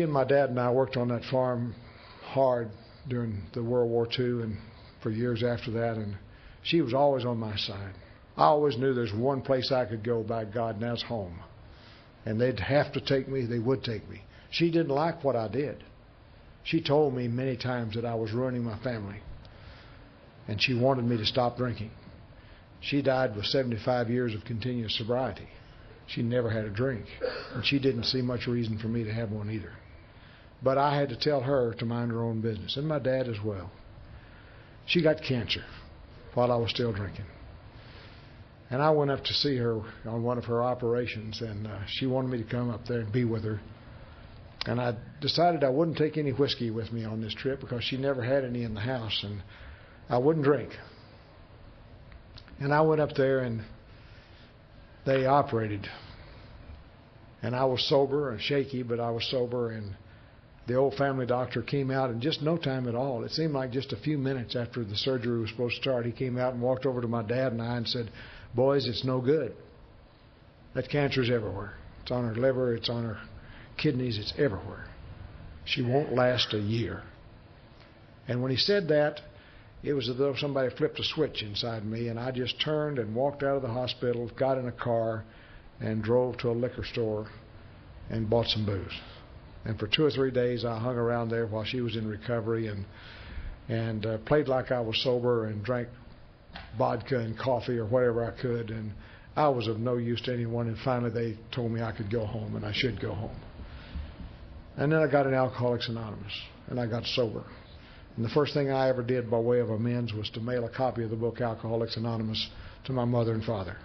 and my dad and I worked on that farm hard during the World War II and for years after that, and she was always on my side. I always knew there's one place I could go, by God, and that's home. And they'd have to take me, they would take me. She didn't like what I did. She told me many times that I was ruining my family. And she wanted me to stop drinking. She died with 75 years of continuous sobriety. She never had a drink. And she didn't see much reason for me to have one either. But I had to tell her to mind her own business, and my dad as well. She got cancer while I was still drinking. And I went up to see her on one of her operations, and she wanted me to come up there and be with her. And I decided I wouldn't take any whiskey with me on this trip because she never had any in the house, and I wouldn't drink. And I went up there, and they operated. And I was sober and shaky, but I was sober, and the old family doctor came out in just no time at all. It seemed like just a few minutes after the surgery was supposed to start, he came out and walked over to my dad and I and said, "Boys, it's no good. That cancer's everywhere. It's on her liver, it's on her kidneys, it's everywhere. She won't last a year." And when he said that, it was as though somebody flipped a switch inside me, and I just turned and walked out of the hospital, got in a car, and drove to a liquor store and bought some booze. And for 2 or 3 days, I hung around there while she was in recovery and played like I was sober and drank vodka and coffee or whatever I could. And I was of no use to anyone. And finally, they told me I could go home, and I should go home. And then I got in Alcoholics Anonymous, and I got sober. And the first thing I ever did by way of amends was to mail a copy of the book Alcoholics Anonymous to my mother and father,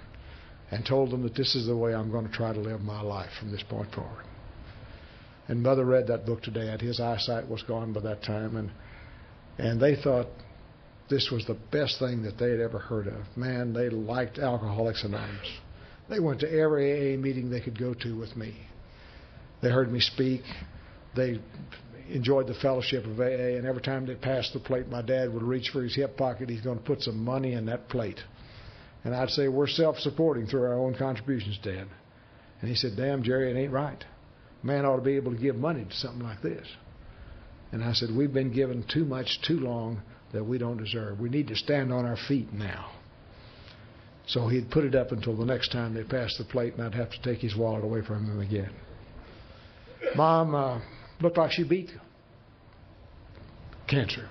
and told them that this is the way I'm going to try to live my life from this point forward. And Mother read that book to Dad. His eyesight was gone by that time, and they thought this was the best thing that they had ever heard of. Man, they liked Alcoholics Anonymous. They went to every AA meeting they could go to with me. They heard me speak. They enjoyed the fellowship of AA, and every time they passed the plate, my dad would reach for his hip pocket. He's going to put some money in that plate. And I'd say, "We're self-supporting through our own contributions, Dad." And he said, "Damn, Jerry, it ain't right. Man ought to be able to give money to something like this." And I said, "We've been given too much too long that we don't deserve. We need to stand on our feet now." So he'd put it up until the next time they passed the plate, and I'd have to take his wallet away from him again. Mom looked like she beat cancer.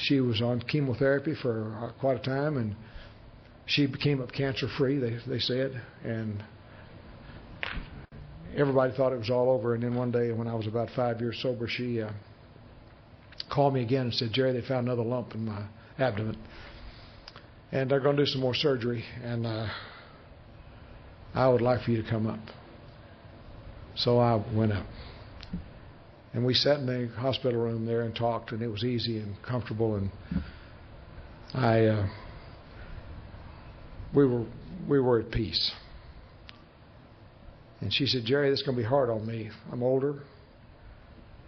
She was on chemotherapy for quite a time, and she became cancer-free, they said, and everybody thought it was all over. And then one day when I was about 5 years sober, she called me again and said, Jerry, they found another lump in my abdomen, and they're going to do some more surgery, and I would like for you to come up. So I went up, and we sat in the hospital room there and talked, and it was easy and comfortable, and we were at peace. And she said, Jerry, this is going to be hard on me. I'm older,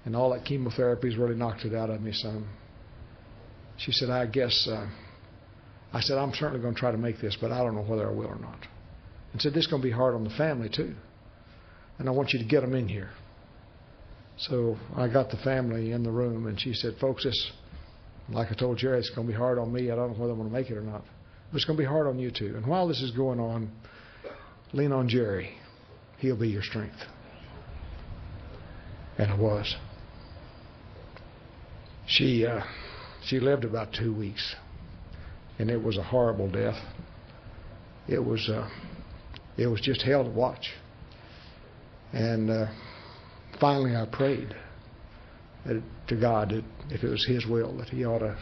and all that chemotherapy's really knocked it out of me some. She said, I said, I'm certainly going to try to make this, but I don't know whether I will or not. And said, this is going to be hard on the family, too. And I want you to get them in here. So I got the family in the room, and she said, folks, this, like I told Jerry, it's going to be hard on me. I don't know whether I'm going to make it or not. But it's going to be hard on you, too. And while this is going on, lean on Jerry. He'll be your strength. And I was. She lived about 2 weeks, and it was a horrible death. It was just hell to watch. And finally, I prayed to God that if it was His will, that He ought to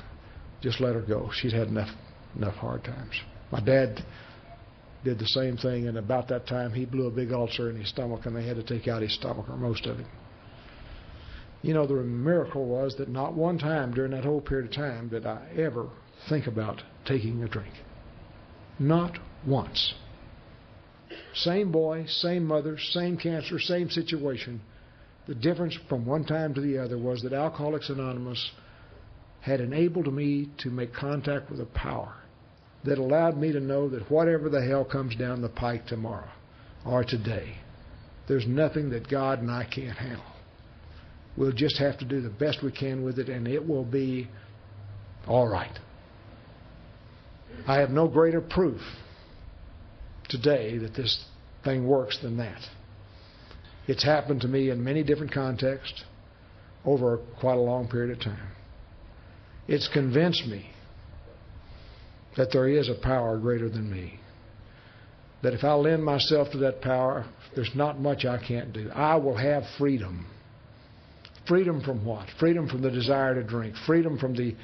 just let her go. She'd had enough hard times. My dad did the same thing, and about that time he blew a big ulcer in his stomach, and they had to take out his stomach, or most of it. You know, the miracle was that not one time during that whole period of time did I ever think about taking a drink. Not once. Same boy, same mother, same cancer, same situation. The difference from one time to the other was that Alcoholics Anonymous had enabled me to make contact with a power that allowed me to know that whatever the hell comes down the pike tomorrow or today, there's nothing that God and I can't handle. We'll just have to do the best we can with it, and it will be all right. I have no greater proof today that this thing works than that. It's happened to me in many different contexts over quite a long period of time. It's convinced me that there is a power greater than me, that if I lend myself to that power, there's not much I can't do. I will have freedom. Freedom from what? Freedom from the desire to drink. Freedom from the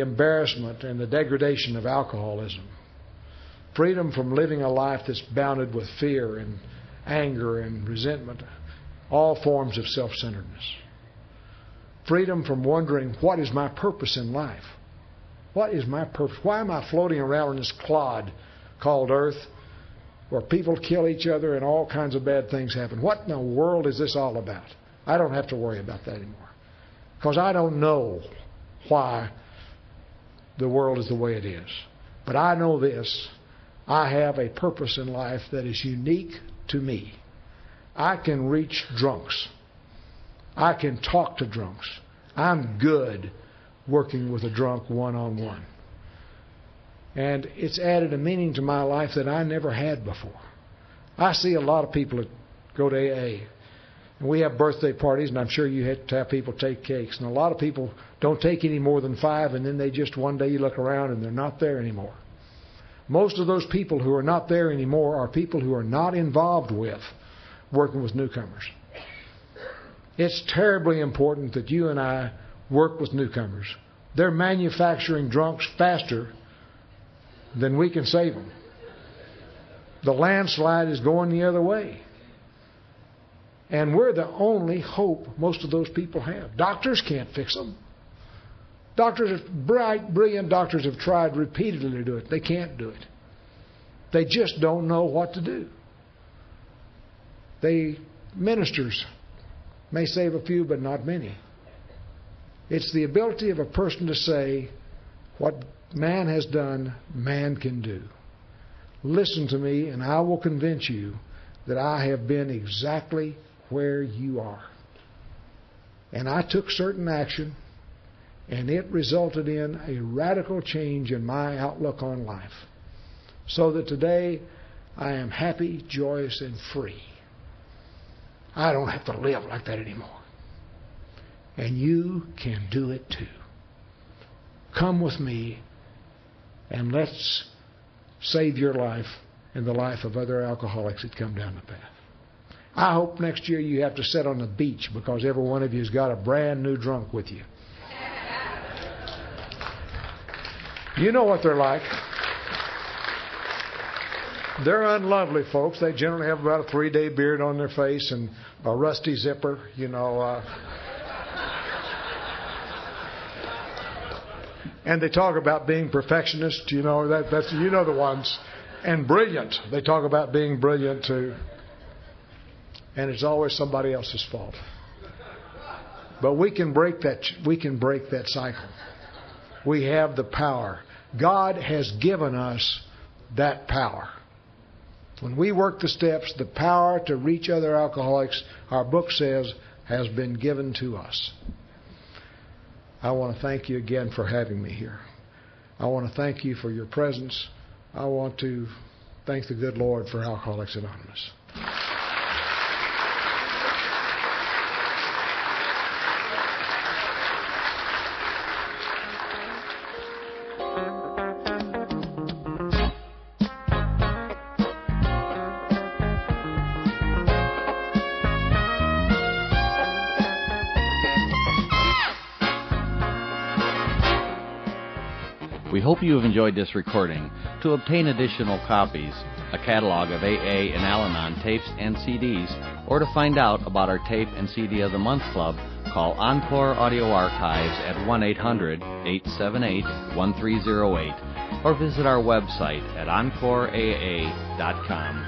embarrassment and the degradation of alcoholism. Freedom from living a life that's bounded with fear and anger and resentment, all forms of self-centeredness. Freedom from wondering, what is my purpose in life? What is my purpose? Why am I floating around in this clod called Earth, where people kill each other and all kinds of bad things happen? What in the world is this all about? I don't have to worry about that anymore, because I don't know why the world is the way it is. But I know this. I have a purpose in life that is unique to me. I can reach drunks. I can talk to drunks. I'm good working with a drunk one-on-one. And it's added a meaning to my life that I never had before. I see a lot of people that go to AA, and we have birthday parties, and I'm sure you have to have people take cakes. And a lot of people don't take any more than five, and then they just one day you look around and they're not there anymore. Most of those people who are not there anymore are people who are not involved with working with newcomers. It's terribly important that you and I work with newcomers. They're manufacturing drunks faster than we can save them. The landslide is going the other way. And we're the only hope most of those people have. Doctors can't fix them. Doctors, bright, brilliant doctors have tried repeatedly to do it. They can't do it. They just don't know what to do. Ministers may save a few, but not many. It's the ability of a person to say, what man has done, man can do. Listen to me, and I will convince you that I have been exactly where you are. And I took certain action, and it resulted in a radical change in my outlook on life, so that today I am happy, joyous, and free. I don't have to live like that anymore. And you can do it too. Come with me and let's save your life and the life of other alcoholics that come down the path. I hope next year you have to sit on the beach because every one of you has got a brand new drunk with you. You know what they're like. They're unlovely folks. They generally have about a 3-day beard on their face and a rusty zipper, you know. And they talk about being perfectionist, you know, that's you know the ones. And brilliant. They talk about being brilliant too. And it's always somebody else's fault. But we can break that cycle. We have the power. God has given us that power. When we work the steps, the power to reach other alcoholics, our book says, has been given to us. I want to thank you again for having me here. I want to thank you for your presence. I want to thank the good Lord for Alcoholics Anonymous. Hope you have enjoyed this recording. To obtain additional copies, a catalog of AA and Al-Anon tapes and CDs, or to find out about our Tape and CD of the Month Club, call Encore Audio Archives at 1-800-878-1308 or visit our website at encoreaa.com.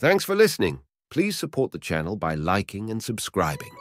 Thanks for listening. Please support the channel by liking and subscribing.